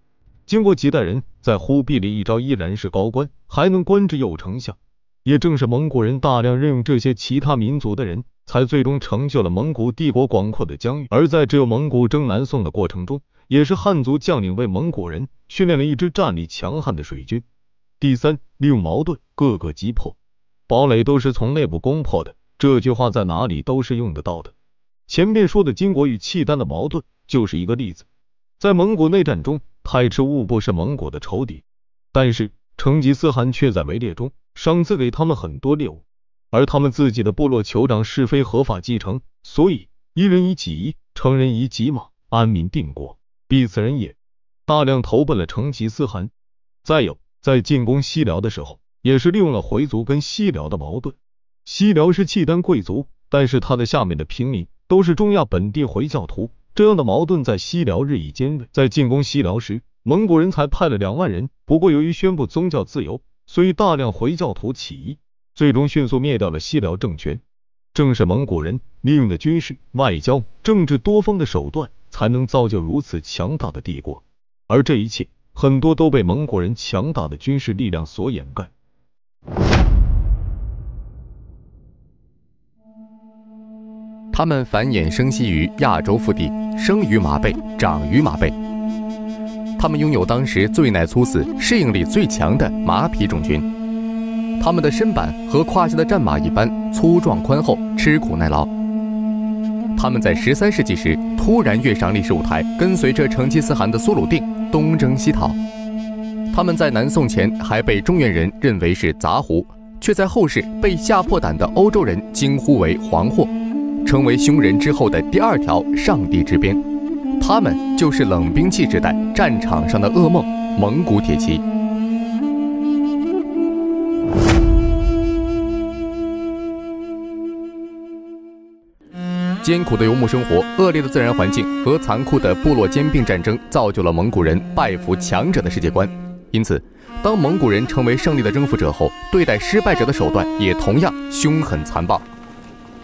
经过几代人，在忽必烈一朝依然是高官，还能官至右丞相。也正是蒙古人大量任用这些其他民族的人，才最终成就了蒙古帝国广阔的疆域。而在只有蒙古征南宋的过程中，也是汉族将领为蒙古人训练了一支战力强悍的水军。第三，利用矛盾各个击破，堡垒都是从内部攻破的，这句话在哪里都是用得到的。前面说的金国与契丹的矛盾就是一个例子。在蒙古内战中，泰赤兀不是蒙古的仇敌，但是成吉思汗却在围猎中赏赐给他们很多猎物，而他们自己的部落酋长是非合法继承，所以一人以己一，成人以己马，安民定国，必此人也，大量投奔了成吉思汗。再有，在进攻西辽的时候，也是利用了回族跟西辽的矛盾。西辽是契丹贵族，但是他的下面的平民都是中亚本地回教徒，这样的矛盾在西辽日益尖锐。在进攻西辽时，蒙古人才派了两万人，不过由于宣布宗教自由，所以大量回教徒起义，最终迅速灭掉了西辽政权。正是蒙古人利用的军事、外交、政治多方的手段，才能造就如此强大的帝国，而这一切很多都被蒙古人强大的军事力量所掩盖。他们繁衍生息于亚洲腹地，生于麻背，长于麻背。他们拥有当时最耐粗死、适应力最强的马匹种群。他们的身板和胯下的战马一般粗壮宽厚，吃苦耐劳。他们在十三世纪时突然跃上历史舞台，跟随着成吉思汗的苏鲁定东征西讨。他们在南宋前还被中原人认为是杂胡，却在后世被吓破胆的欧洲人惊呼为黄祸，成为匈人之后的第二条上帝之鞭。他们就是冷兵器时代战场上的噩梦——蒙古铁骑。艰苦的游牧生活、恶劣的自然环境和残酷的部落兼并战争，造就了蒙古人拜服强者的世界观。因此，当蒙古人成为胜利的征服者后，对待失败者的手段也同样凶狠残暴。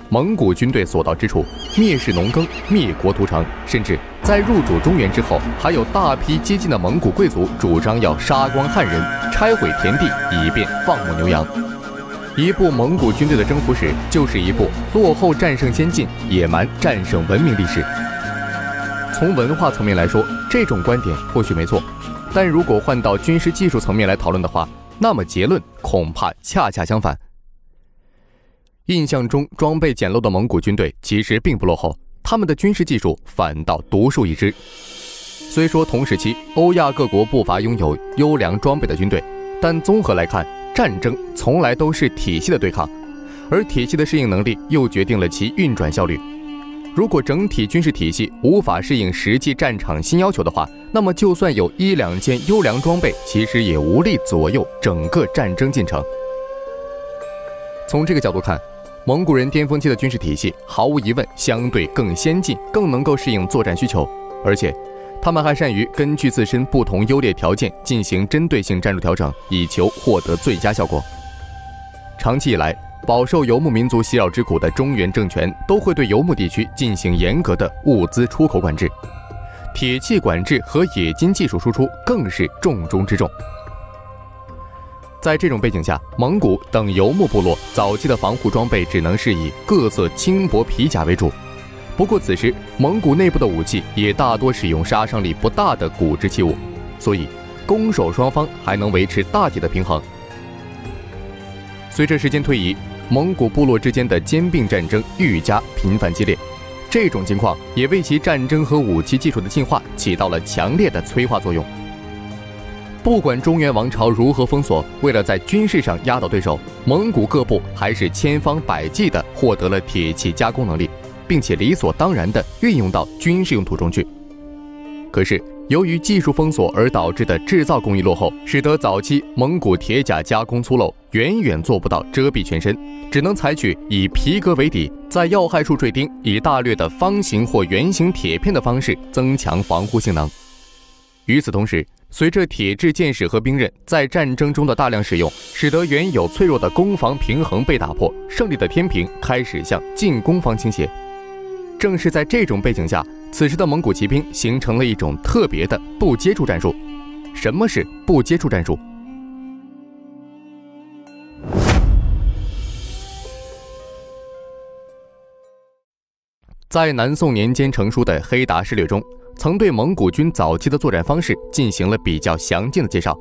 蒙古军队所到之处，蔑视农耕，灭国屠城，甚至在入主中原之后，还有大批激进的蒙古贵族主张要杀光汉人，拆毁田地，以便放牧牛羊。一部蒙古军队的征服史，就是一部落后战胜先进、野蛮战胜文明历史。从文化层面来说，这种观点或许没错，但如果换到军事技术层面来讨论的话，那么结论恐怕恰恰相反。印象中装备简陋的蒙古军队其实并不落后，他们的军事技术反倒独树一帜。虽说同时期欧亚各国不乏拥有优良装备的军队，但综合来看，战争从来都是体系的对抗，而体系的适应能力又决定了其运转效率。如果整体军事体系无法适应实际战场新要求的话，那么就算有一两件优良装备，其实也无力左右整个战争进程。从这个角度看，蒙古人巅峰期的军事体系毫无疑问相对更先进，更能够适应作战需求，而且他们还善于根据自身不同优劣条件进行针对性战术调整，以求获得最佳效果。长期以来，饱受游牧民族袭扰之苦的中原政权都会对游牧地区进行严格的物资出口管制，铁器管制和冶金技术输出更是重中之重。 在这种背景下，蒙古等游牧部落早期的防护装备只能是以各色轻薄皮甲为主。不过，此时蒙古内部的武器也大多使用杀伤力不大的骨制器物，所以攻守双方还能维持大体的平衡。随着时间推移，蒙古部落之间的兼并战争愈加频繁激烈，这种情况也为其战争和武器技术的进化起到了强烈的催化作用。 不管中原王朝如何封锁，为了在军事上压倒对手，蒙古各部还是千方百计地获得了铁器加工能力，并且理所当然地运用到军事用途中去。可是，由于技术封锁而导致的制造工艺落后，使得早期蒙古铁甲加工粗陋，远远做不到遮蔽全身，只能采取以皮革为底，在要害处坠钉，以大略的方形或圆形铁片的方式增强防护性能。与此同时， 随着铁制箭矢和兵刃在战争中的大量使用，使得原有脆弱的攻防平衡被打破，胜利的天平开始向进攻方倾斜。正是在这种背景下，此时的蒙古骑兵形成了一种特别的不接触战术。什么是不接触战术？在南宋年间成书的《黑达事略》中， 曾对蒙古军早期的作战方式进行了比较详尽的介绍。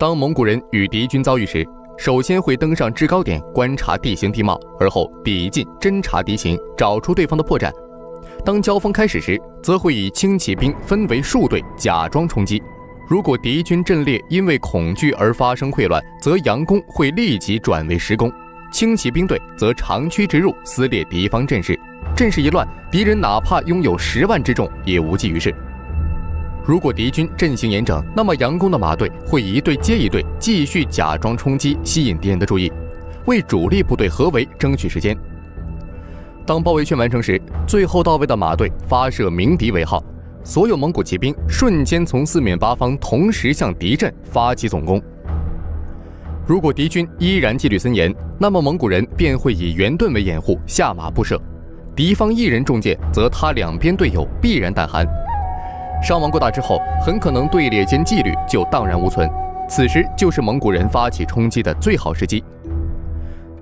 当蒙古人与敌军遭遇时，首先会登上制高点观察地形地貌，而后抵近侦察敌情，找出对方的破绽。当交锋开始时，则会以轻骑兵分为数队，假装冲击。如果敌军阵列因为恐惧而发生溃乱，则佯攻会立即转为实攻，轻骑兵队则长驱直入，撕裂敌方阵势。 阵势一乱，敌人哪怕拥有十万之众也无济于事。如果敌军阵型严整，那么佯攻的马队会一队接一队继续假装冲击，吸引敌人的注意，为主力部队合围争取时间。当包围圈完成时，最后到位的马队发射鸣笛为号，所有蒙古骑兵瞬间从四面八方同时向敌阵发起总攻。 如果敌军依然纪律森严，那么蒙古人便会以圆盾为掩护，下马布射。 敌方一人中箭，则他两边队友必然胆寒，伤亡过大之后，很可能队列间纪律就荡然无存。此时就是蒙古人发起冲击的最好时机。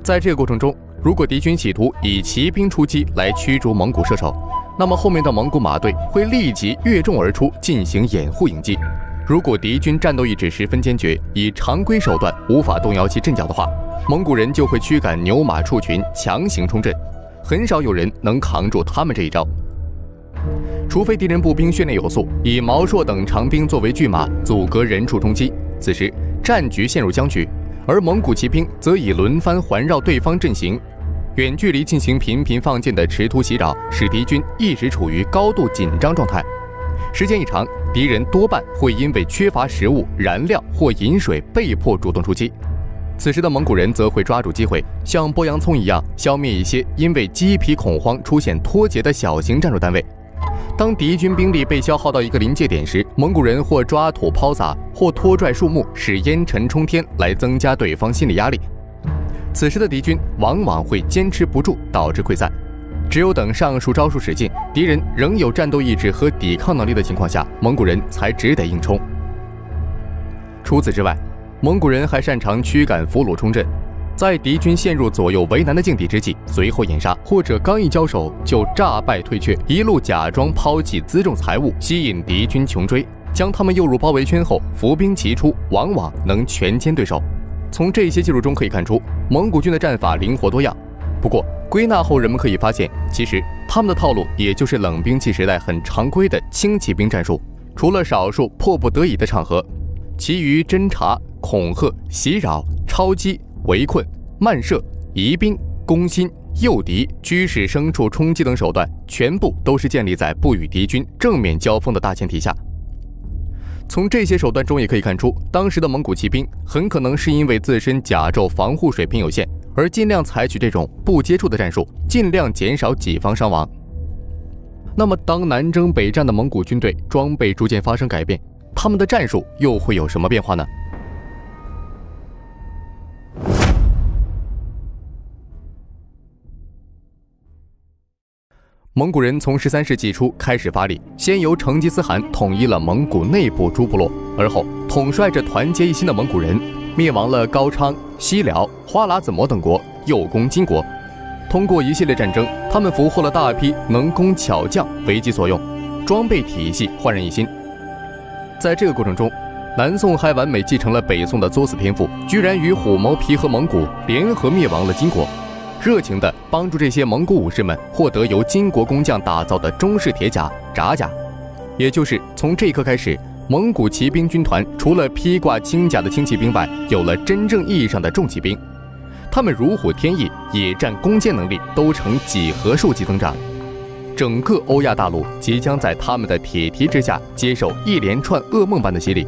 在这个过程中，如果敌军企图以骑兵出击来驱逐蒙古射手，那么后面的蒙古马队会立即越众而出进行掩护迎击。如果敌军战斗意志十分坚决，以常规手段无法动摇其阵脚的话，蒙古人就会驱赶牛马畜群，强行冲阵。 很少有人能扛住他们这一招，除非敌人步兵训练有素，以毛槊等长兵作为巨马，阻隔人畜冲击。此时战局陷入僵局，而蒙古骑兵则以轮番环绕对方阵型，远距离进行频频放箭的持突袭扰，使敌军一直处于高度紧张状态。时间一长，敌人多半会因为缺乏食物、燃料或饮水，被迫主动出击。 此时的蒙古人则会抓住机会，像剥洋葱一样消灭一些因为鸡皮恐慌出现脱节的小型战术单位。当敌军兵力被消耗到一个临界点时，蒙古人或抓土抛洒，或拖拽树木，使烟尘冲天，来增加对方心理压力。此时的敌军往往会坚持不住，导致溃散。只有等上述招数使尽，敌人仍有战斗意志和抵抗能力的情况下，蒙古人才只得硬冲。除此之外， 蒙古人还擅长驱赶俘虏冲阵，在敌军陷入左右为难的境地之际，随后掩杀，或者刚一交手就诈败退却，一路假装抛弃辎重财物，吸引敌军穷追，将他们诱入包围圈后，伏兵齐出，往往能全歼对手。从这些记录中可以看出，蒙古军的战法灵活多样。不过归纳后，人们可以发现，其实他们的套路也就是冷兵器时代很常规的轻骑兵战术，除了少数迫不得已的场合，其余侦察、 恐吓、袭扰、抄击、围困、漫射、移兵、攻心、诱敌、驱使牲畜冲击等手段，全部都是建立在不与敌军正面交锋的大前提下。从这些手段中也可以看出，当时的蒙古骑兵很可能是因为自身甲胄防护水平有限，而尽量采取这种不接触的战术，尽量减少己方伤亡。那么，当南征北战的蒙古军队装备逐渐发生改变，他们的战术又会有什么变化呢？蒙古人从十三世纪初开始发力，先由成吉思汗统一了蒙古内部诸部落，而后统帅着团结一心的蒙古人，灭亡了高昌、西辽、花剌子模等国，又攻金国。 通过一系列战争，他们俘获了大批能工巧匠，为己所用，装备体系焕然一新。在这个过程中，南宋还完美继承了北宋的作死天赋，居然与虎谋皮和蒙古联合灭亡了金国，热情地帮助这些蒙古武士们获得由金国工匠打造的中式铁甲、铡甲。也就是从这一刻开始，蒙古骑兵军团除了披挂轻甲的轻骑兵外，有了真正意义上的重骑兵。 他们如虎添翼，野战攻坚能力都呈几何数级增长，整个欧亚大陆即将在他们的铁蹄之下接受一连串噩梦般的洗礼。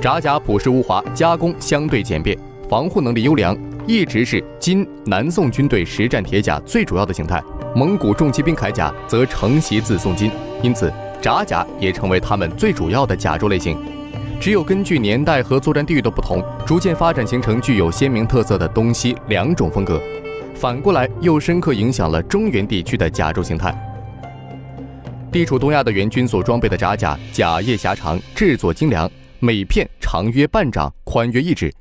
铡甲朴实无华，加工相对简便，防护能力优良，一直是金南宋军队实战铁甲最主要的形态。蒙古重骑兵铠甲则承袭自宋金，因此铡甲也成为他们最主要的甲胄类型。 只有根据年代和作战地域的不同，逐渐发展形成具有鲜明特色的东西两种风格，反过来又深刻影响了中原地区的甲胄形态。地处东亚的元军所装备的铡甲，甲叶狭长，制作精良，每片长约半掌，宽约一指，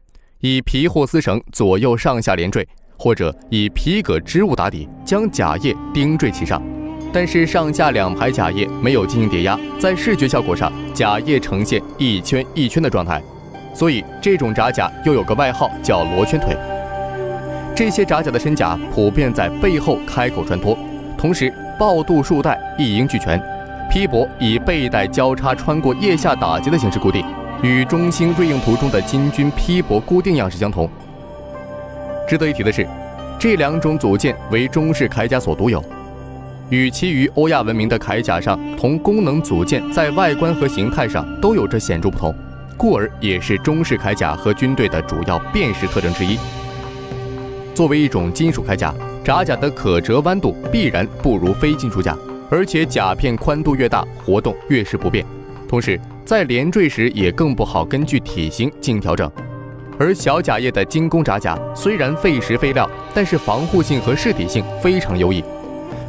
以皮或丝绳左右上下连缀，或者以皮革织物打底，将甲叶钉缀其上。 但是上下两排甲叶没有进行叠压，在视觉效果上，甲叶呈现一圈一圈的状态，所以这种铡甲又有个外号叫“罗圈腿”。这些铡甲的身甲普遍在背后开口穿脱，同时抱肚束带一应俱全，披帛以背带交叉穿过腋下打结的形式固定，与中兴瑞应图中的金军披帛固定样式相同。值得一提的是，这两种组件为中式铠甲所独有。 与其余欧亚文明的铠甲上，同功能组件在外观和形态上都有着显著不同，故而也是中式铠甲和军队的主要辨识特征之一。作为一种金属铠甲，铡甲的可折弯度必然不如非金属甲，而且甲片宽度越大，活动越是不便。同时，在连缀时也更不好根据体型进行调整。而小甲叶的精工铡甲虽然费时费料，但是防护性和适体性非常优异。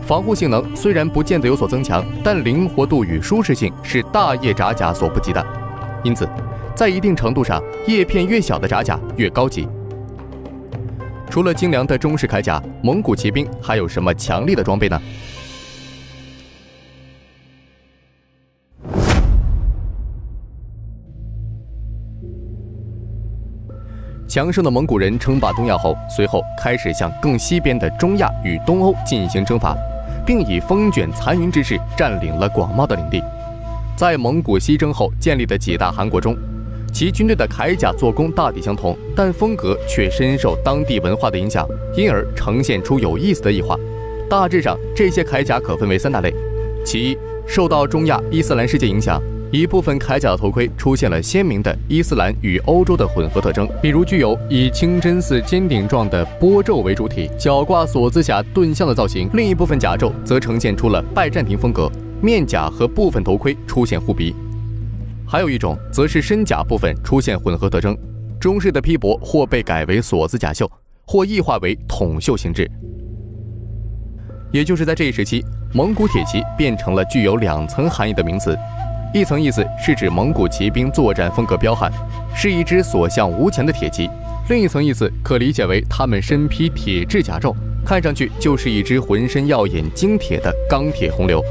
防护性能虽然不见得有所增强，但灵活度与舒适性是大叶铡甲所不及的。因此，在一定程度上，叶片越小的铡甲越高级。除了精良的中式铠甲，蒙古骑兵还有什么强力的装备呢？强盛的蒙古人称霸东亚后，随后开始向更西边的中亚与东欧进行征伐。 并以风卷残云之势占领了广袤的领地。在蒙古西征后建立的几大汗国中，其军队的铠甲做工大体相同，但风格却深受当地文化的影响，因而呈现出有意思的异化。大致上，这些铠甲可分为三大类：其一，受到中亚伊斯兰世界影响，一部分铠甲的头盔出现了鲜明的伊斯兰与欧洲的混合特征，比如具有以清真寺尖顶状的波皱为主体、脚挂锁子甲盾像的造型；另一部分甲胄则呈现出了拜占庭风格，面甲和部分头盔出现互鼻；还有一种则是身甲部分出现混合特征，中式的披帛或被改为锁子甲袖，或异化为筒袖形制。也就是在这一时期，蒙古铁骑变成了具有两层含义的名词。 一层意思是指蒙古骑兵作战风格彪悍，是一支所向无前的铁骑；另一层意思可理解为他们身披铁制甲胄，看上去就是一支浑身耀眼晶铁的钢铁洪流。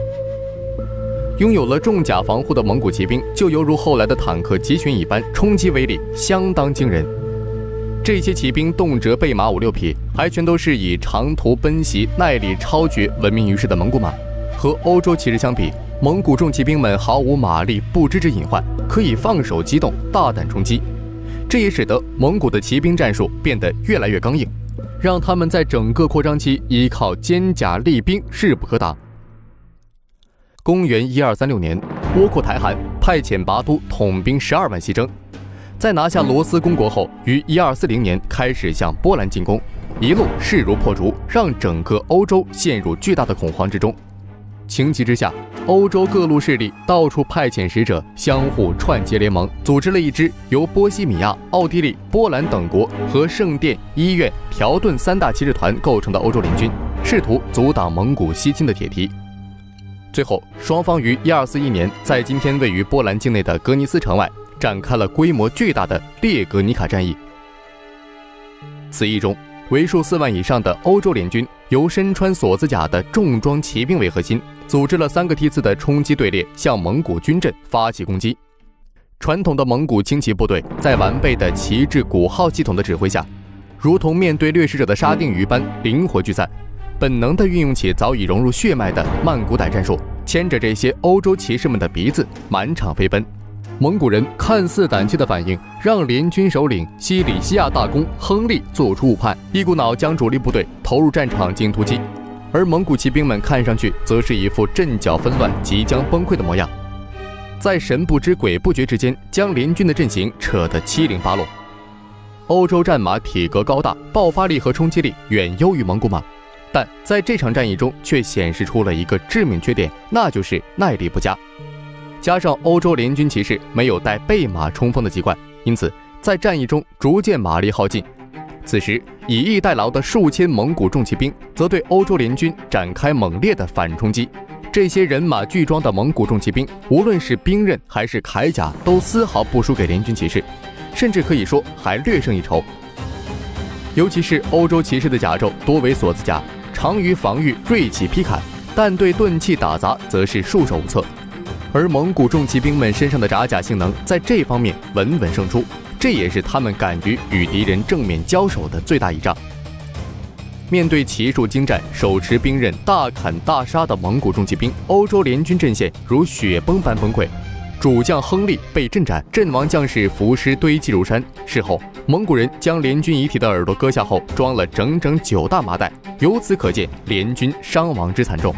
拥有了重甲防护的蒙古骑兵，就犹如后来的坦克集群一般，冲击威力相当惊人。这些骑兵动辄备马五六匹，还全都是以长途奔袭、耐力超绝闻名于世的蒙古马。和欧洲骑士相比， 蒙古重骑兵们毫无马力，不知之隐患，可以放手机动，大胆冲击。这也使得蒙古的骑兵战术变得越来越刚硬，让他们在整个扩张期依靠坚甲厉兵势不可挡。公元一二三六年，窝阔台汗派遣拔都统兵十二万西征，在拿下罗斯公国后，于一二四零年开始向波兰进攻，一路势如破竹，让整个欧洲陷入巨大的恐慌之中。情急之下，欧洲各路势力到处派遣使者，相互串结联盟，组织了一支由波西米亚、奥地利、波兰等国和圣殿、医院、条顿三大骑士团构成的欧洲联军，试图阻挡蒙古西侵的铁蹄。最后，双方于一二四一年在今天位于波兰境内的格尼斯城外展开了规模巨大的列格尼卡战役。此役中，为数四万以上的欧洲联军由身穿锁子甲的重装骑兵为核心，组织了三个梯次的冲击队列，向蒙古军阵发起攻击。传统的蒙古轻骑部队在完备的旗帜鼓号系统的指挥下，如同面对掠食者的沙丁鱼般灵活聚散，本能地运用起早已融入血脉的曼古傣战术，牵着这些欧洲骑士们的鼻子满场飞奔。蒙古人看似胆怯的反应，让联军首领西里西亚大公亨利做出误判，一股脑将主力部队投入战场进行突击，而蒙古骑兵们看上去则是一副阵脚纷乱、即将崩溃的模样，在神不知鬼不觉之间，将联军的阵型扯得七零八落。欧洲战马体格高大，爆发力和冲击力远优于蒙古马，但在这场战役中却显示出了一个致命缺点，那就是耐力不佳。加上欧洲联军骑士没有带备马冲锋的习惯，因此在战役中逐渐马力耗尽。此时以逸待劳的数千蒙古重骑兵则对欧洲联军展开猛烈的反冲击。这些人马巨装的蒙古重骑兵，无论是兵刃还是铠甲，都丝毫不输给联军骑士，甚至可以说还略胜一筹。尤其是欧洲骑士的甲胄多为锁子甲，长于防御锐器劈砍，但对钝器打砸则是束手无策。而蒙古重骑兵们身上的铡甲性能在这方面稳稳胜出，这也是他们敢于与敌人正面交手的最大倚仗。面对骑术精湛、手持兵刃大砍大杀的蒙古重骑兵，欧洲联军阵线如雪崩般崩溃，主将亨利被阵斩，阵亡将士伏尸堆积如山。事后，蒙古人将联军遗体的耳朵割下后，装了整整九大麻袋，由此可见联军伤亡之惨重。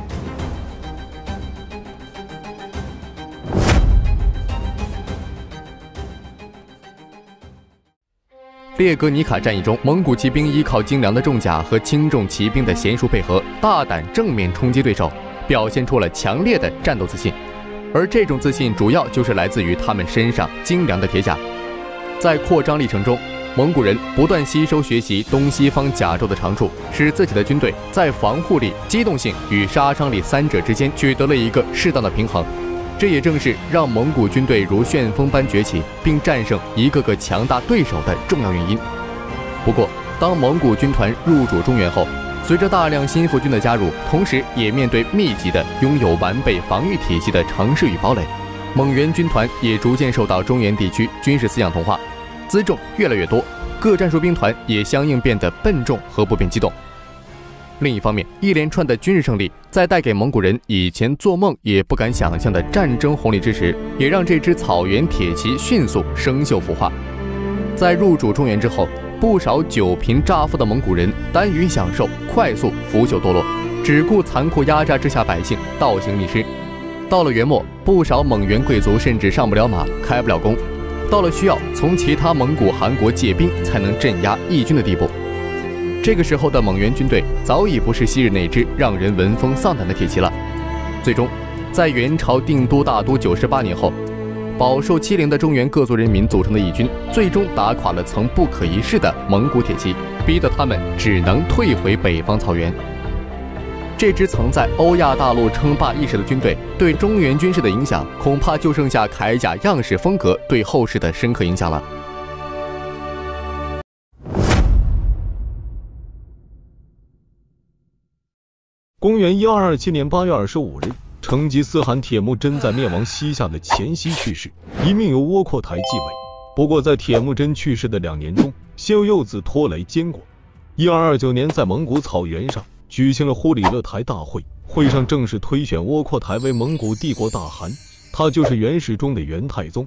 列格尼卡战役中，蒙古骑兵依靠精良的重甲和轻重骑兵的娴熟配合，大胆正面冲击对手，表现出了强烈的战斗自信。而这种自信主要就是来自于他们身上精良的铁甲。在扩张历程中，蒙古人不断吸收学习东西方甲胄的长处，使自己的军队在防护力、机动性与杀伤力三者之间取得了一个适当的平衡。这也正是让蒙古军队如旋风般崛起，并战胜一个个强大对手的重要原因。不过，当蒙古军团入主中原后，随着大量新附军的加入，同时也面对密集的拥有完备防御体系的城市与堡垒，蒙元军团也逐渐受到中原地区军事思想同化，辎重越来越多，各战术兵团也相应变得笨重和不便机动。另一方面，一连串的军事胜利在带给蒙古人以前做梦也不敢想象的战争红利之时，也让这支草原铁骑迅速生锈腐化。在入主中原之后，不少久贫乍富的蒙古人耽于享受，快速腐朽堕落，只顾残酷压榨之下百姓，倒行逆施。到了元末，不少蒙元贵族甚至上不了马，开不了弓，到了需要从其他蒙古汗国借兵才能镇压义军的地步。这个时候的蒙元军队早已不是昔日那支让人闻风丧胆的铁骑了。最终，在元朝定都大都九十八年后，饱受欺凌的中原各族人民组成的义军，最终打垮了曾不可一世的蒙古铁骑，逼得他们只能退回北方草原。这支曾在欧亚大陆称霸一时的军队，对中原军事的影响，恐怕就剩下铠甲样式风格对后世的深刻影响了。公元一二二七年八月二十五日，成吉思汗铁木真在灭亡西夏的前夕去世，遗命由窝阔台继位。不过，在铁木真去世的两年中，先由幼子拖雷监国。一二二九年，在蒙古草原上举行了忽里勒台大会，会上正式推选窝阔台为蒙古帝国大汗，他就是元始中的元太宗。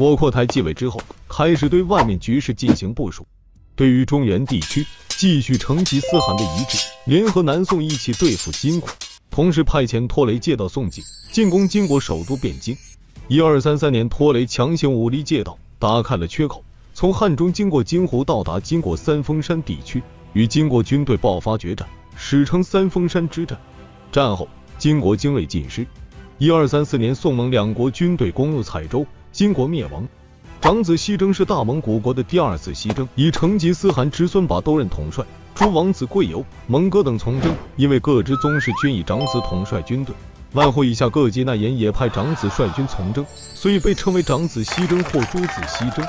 窝阔台继位之后，开始对外面局势进行部署，对于中原地区，继续成吉思汗的遗志，联合南宋一起对付金国，同时派遣拖雷借道宋境，进攻金国首都汴京。一二三三年，拖雷强行武力借道，打开了缺口，从汉中经过金湖，到达金国三峰山地区，与金国军队爆发决战，史称三峰山之战。战后，金国精锐尽失。一二三四年，宋蒙两国军队攻入蔡州，金国灭亡。长子西征是大蒙古国的第二次西征，以成吉思汗侄孙把都任统帅，诸王子贵由、蒙哥等从征。因为各支宗室均以长子统帅军队，万户以下各级纳言也派长子率军从征，所以被称为长子西征或诸子西征。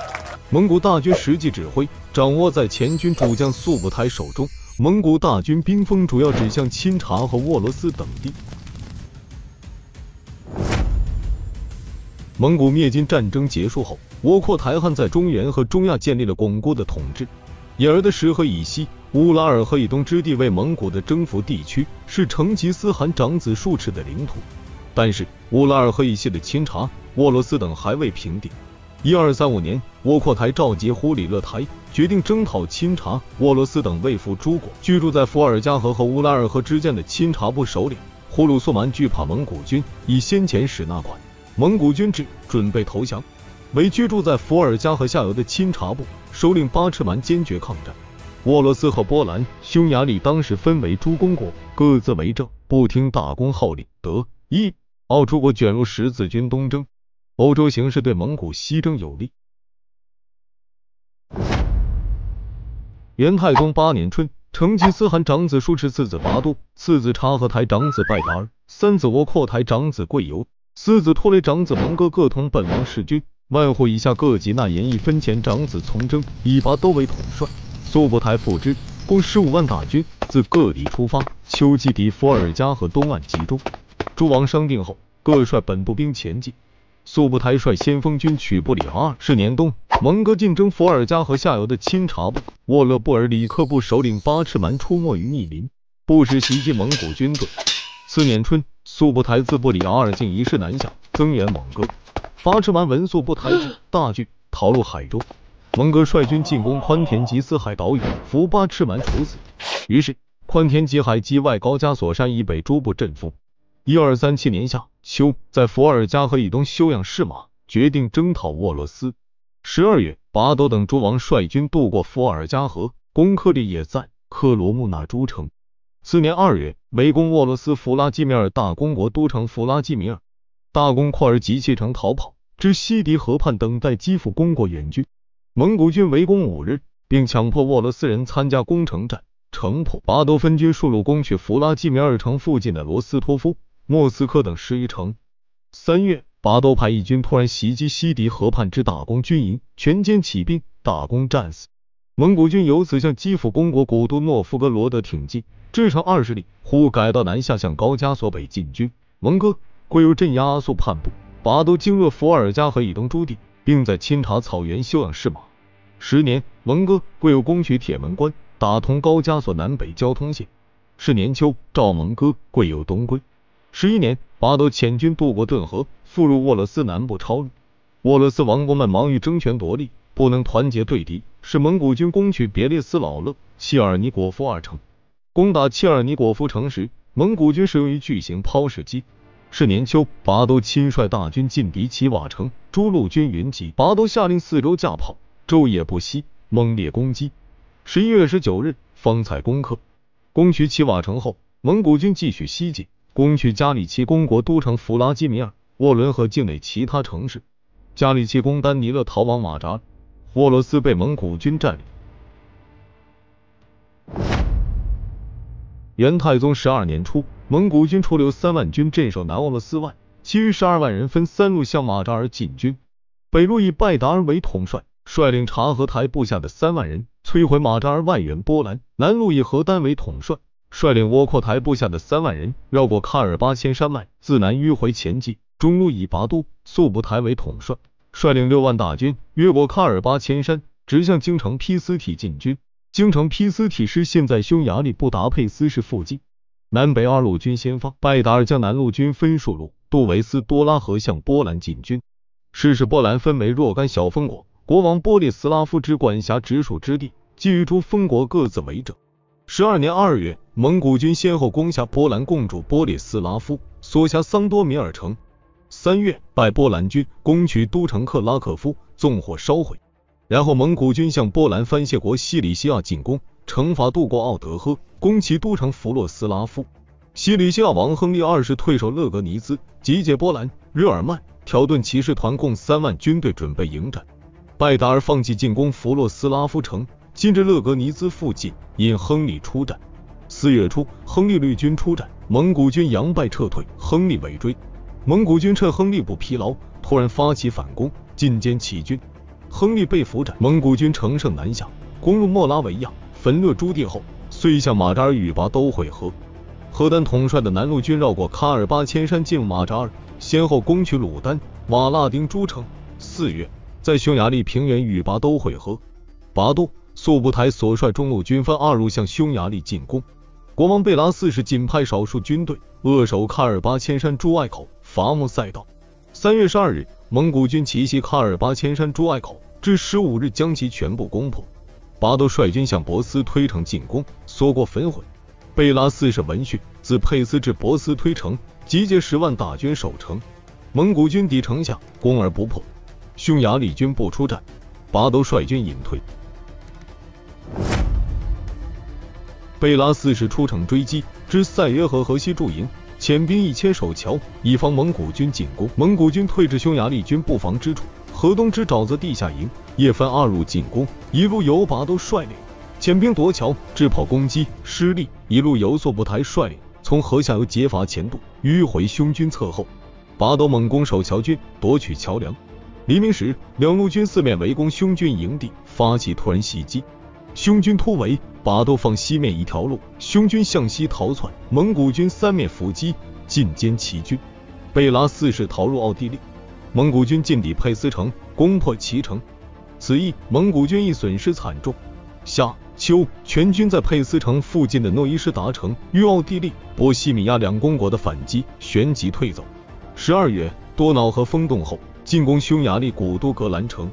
蒙古大军实际指挥掌握在前军主将速不台手中，蒙古大军兵锋主要指向钦察和沃罗斯等地。 蒙古灭金战争结束后，窝阔台汗在中原和中亚建立了巩固的统治。眼儿的石河以西、乌拉尔河以东之地为蒙古的征服地区，是成吉思汗长子术赤的领土。但是乌拉尔河以西的钦察、沃罗斯等还未平定。一二三五年，窝阔台召集忽里勒台，决定征讨钦察、沃罗斯等畏附诸国居住在伏尔加河和乌拉尔河之间的钦察部首领呼鲁素蛮惧怕蒙古军以先前使那款 蒙古军至，准备投降，为居住在伏尔加河下游的钦察部首领巴赤蛮坚决抗战。沃罗斯和波兰、匈牙利当时分为诸公国，各自为政，不听大公号令。德、意、奥诸国卷入十字军东征，欧洲形势对蒙古西征有利。元太宗八年春，成吉思汗长子术赤、次子拔都、次子察合台长子拜达尔、三子窝阔台长子贵由、 四子拖雷长子蒙哥各同本王弑君，万户以下各级纳言一分钱长子从征，以拔都为统帅，速不台副之，共十五万大军自各地出发，秋季抵伏尔加河东岸集中。诸王商定后，各率本部兵前进。速不台率先锋军取布里阿是年冬，蒙哥进征伏尔加河下游的钦察部沃勒布尔里克部首领巴赤蛮出没于密林，不时袭击蒙古军队。次年春， 速不台自布里阿尔境一事南下，增援蒙哥。巴赤蛮闻速不台之大惧，逃入海州。蒙哥率军进攻宽田吉斯海岛屿，俘巴赤蛮处死。于是，宽田吉海及外高加索山以北诸部镇服。一二三七年夏秋，在伏尔加河以东休养士马，决定征讨沃罗斯。十二月，拔都等诸王率军渡过伏尔加河，攻克利也赞、克罗木纳诸城。 次年二月，围攻沃罗斯弗拉基米尔大公国都城弗拉基米尔。大公阔尔及弃城逃跑，至西迪河畔等待基辅公国援军。蒙古军围攻五日，并强迫沃罗斯人参加攻城战，城破。拔都分军数路攻取弗拉基米尔城附近的罗斯托夫、莫斯科等十余城。三月，拔都派义军突然袭击西迪河畔之大公军营，全歼起兵，大公战死。 蒙古军由此向基辅公国古都诺夫哥罗德挺进，至城二十里，忽改道南下向高加索北进军。蒙哥、贵由镇压阿速叛部，拔都经略伏尔加河以东诸地，并在钦察草原休养士马。时年，蒙哥、贵由攻取铁门关，打通高加索南北交通线。是年秋，赵蒙哥、贵由东归。十一年，拔都遣军渡过顿河，复入沃勒斯南部超律。沃勒斯王国们忙于争权夺利，不能团结对敌。 是蒙古军攻取别列斯老勒、切尔尼果夫二城。攻打切尔尼果夫城时，蒙古军使用一巨型抛石机。是年秋，拔都亲率大军进敌齐瓦城，诸路军云集。拔都下令四周架炮，昼夜不息，猛烈攻击。十一月十九日，方才攻克。攻取齐瓦城后，蒙古军继续西进，攻取加里奇公国都城弗拉基米尔、沃伦和境内其他城市。加里奇公丹尼勒逃往马扎。 沃罗斯被蒙古军占领。元太宗十二年初，蒙古军出留三万军镇守南沃罗斯外，其余十二万人分三路向马扎尔进军。北路以拜达尔为统帅，率领察合台部下的三万人摧毁马扎尔外援波兰；南路以何丹为统帅，率领窝阔台部下的三万人绕过喀尔巴阡山脉，自南迂回前进；中路以拔都、速不台为统帅， 率领六万大军越过喀尔巴阡山，直向京城匹斯体进军。京城匹斯体是现在匈牙利布达佩斯市附近。南北二路军先发，拜达尔将南路军分数路杜维斯多拉河向波兰进军。是时波兰分为若干小封国，国王波列斯拉夫之管辖直属之地，基于诸封国各自为政。十二年二月，蒙古军先后攻下波兰共主波列斯拉夫，所辖桑多米尔城。 三月，拜波兰军攻取都城克拉科夫，纵火烧毁。然后蒙古军向波兰藩谢国西里西亚进攻，惩罚渡过奥德河，攻其都城弗洛斯拉夫。西里西亚王亨利二世退守勒格尼兹、吉杰波兰、日耳曼、条顿骑士团，共三万军队准备迎战。拜达尔放弃进攻弗洛斯拉夫城，进至勒格尼兹附近，引亨利出战。四月初，亨利率军出战，蒙古军佯败撤退，亨利尾追。蒙古军趁亨利不疲劳，突然发起反攻，进歼齐军。亨利被俘斩，蒙古军乘胜南下，攻入莫拉维亚，焚掠诸地后，遂向马扎尔与拔都会合。 荷丹统帅的南路军绕过喀尔巴千山进入马扎尔，先后攻取鲁丹、瓦剌丁诸城。四月，在匈牙利平原与拔都会合。拔都速不台所率中路军分二路向匈牙利进攻。国王贝拉四世仅派少数军队扼守喀尔巴千山朱隘口、伐木赛道。三月十二日，蒙古军奇袭喀尔巴千山朱隘口，至十五日将其全部攻破。拔都率军向博斯推城进攻，所过焚毁。 贝拉四世闻讯，自佩斯至博斯推城，集结十万大军守城。蒙古军抵城下，攻而不破。匈牙利军不出战，拔都率军隐退。贝拉四世出城追击，至塞约河河西驻营，遣兵一千守桥，以防蒙古军进攻。蒙古军退至匈牙利军布防之处，河东之沼泽地下营，夜分二路进攻，一路由拔都率领。 遣兵夺桥，制炮攻击失利，一路由索布台率领从河下游劫伐前渡，迂回匈军侧后。拔都猛攻守桥军，夺取桥梁。黎明时，两路军四面围攻匈军营地，发起突然袭击。匈军突围，拔都放西面一条路，匈军向西逃窜。蒙古军三面伏击，进歼齐军。贝拉四世逃入奥地利，蒙古军进抵佩斯城，攻破其城。此役，蒙古军亦损失惨重。下。 秋，全军在佩斯城附近的诺伊施达城与奥地利、波西米亚两公国的反击旋即退走。十二月，多瑙河封冻后，进攻匈牙利古都格兰城。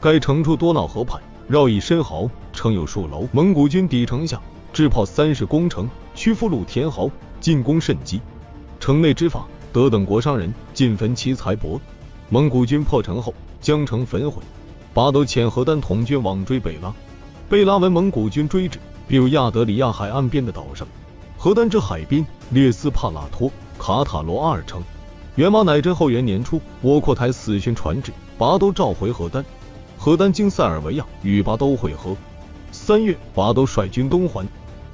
该城处多瑙河畔，绕以深壕，城有数楼。蒙古军抵城下，制炮三十攻城，屈俘虏田豪，进攻甚激。城内之法，德等国商人尽焚其财帛。蒙古军破城后，将城焚毁。拔都遣荷丹统军往追贝拉。 贝拉闻蒙古军追至，并入亚得里亚海岸边的岛上。荷丹之海滨，列斯帕拉托、卡塔罗阿尔城。元马乃真后元年初，窝阔台死讯传至，拔都召回荷丹。荷丹经塞尔维亚与拔都会合。三月，拔都率军东还。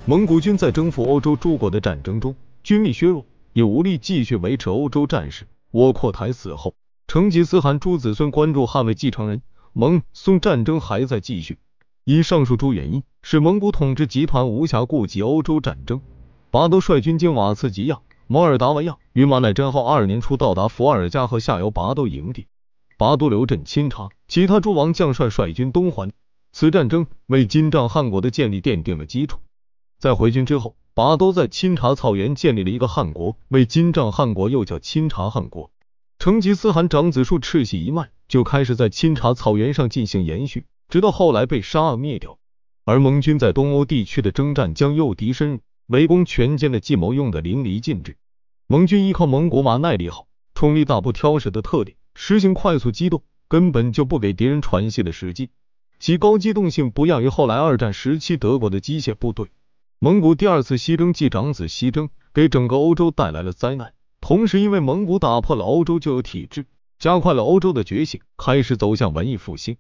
蒙古军在征服欧洲诸国的战争中，军力削弱，也无力继续维持欧洲战事。窝阔台死后，成吉思汗诸子孙关注捍卫继承人，蒙宋战争还在继续。 因上述诸原因，使蒙古统治集团无暇顾及欧洲战争。拔都率军经瓦茨吉亚、摩尔达维亚，于马乃真后二年初到达伏尔加河下游拔都营地。拔都留镇钦差，其他诸王将帅率军东还。此战争为金帐汗国的建立奠定了基础。在回军之后，拔都在钦察草原建立了一个汗国，为金帐汗国，又叫钦察汗国。成吉思汗长子术赤喜一脉就开始在钦察草原上进行延续。 直到后来被沙俄灭掉，而盟军在东欧地区的征战将诱敌深入，围攻全歼的计谋用得淋漓尽致。盟军依靠蒙古马耐力好、冲力大、不挑食的特点，实行快速机动，根本就不给敌人喘息的时机。其高机动性不亚于后来二战时期德国的机械部队。蒙古第二次西征暨长子西征给整个欧洲带来了灾难，同时因为蒙古打破了欧洲旧有体制，加快了欧洲的觉醒，开始走向文艺复兴。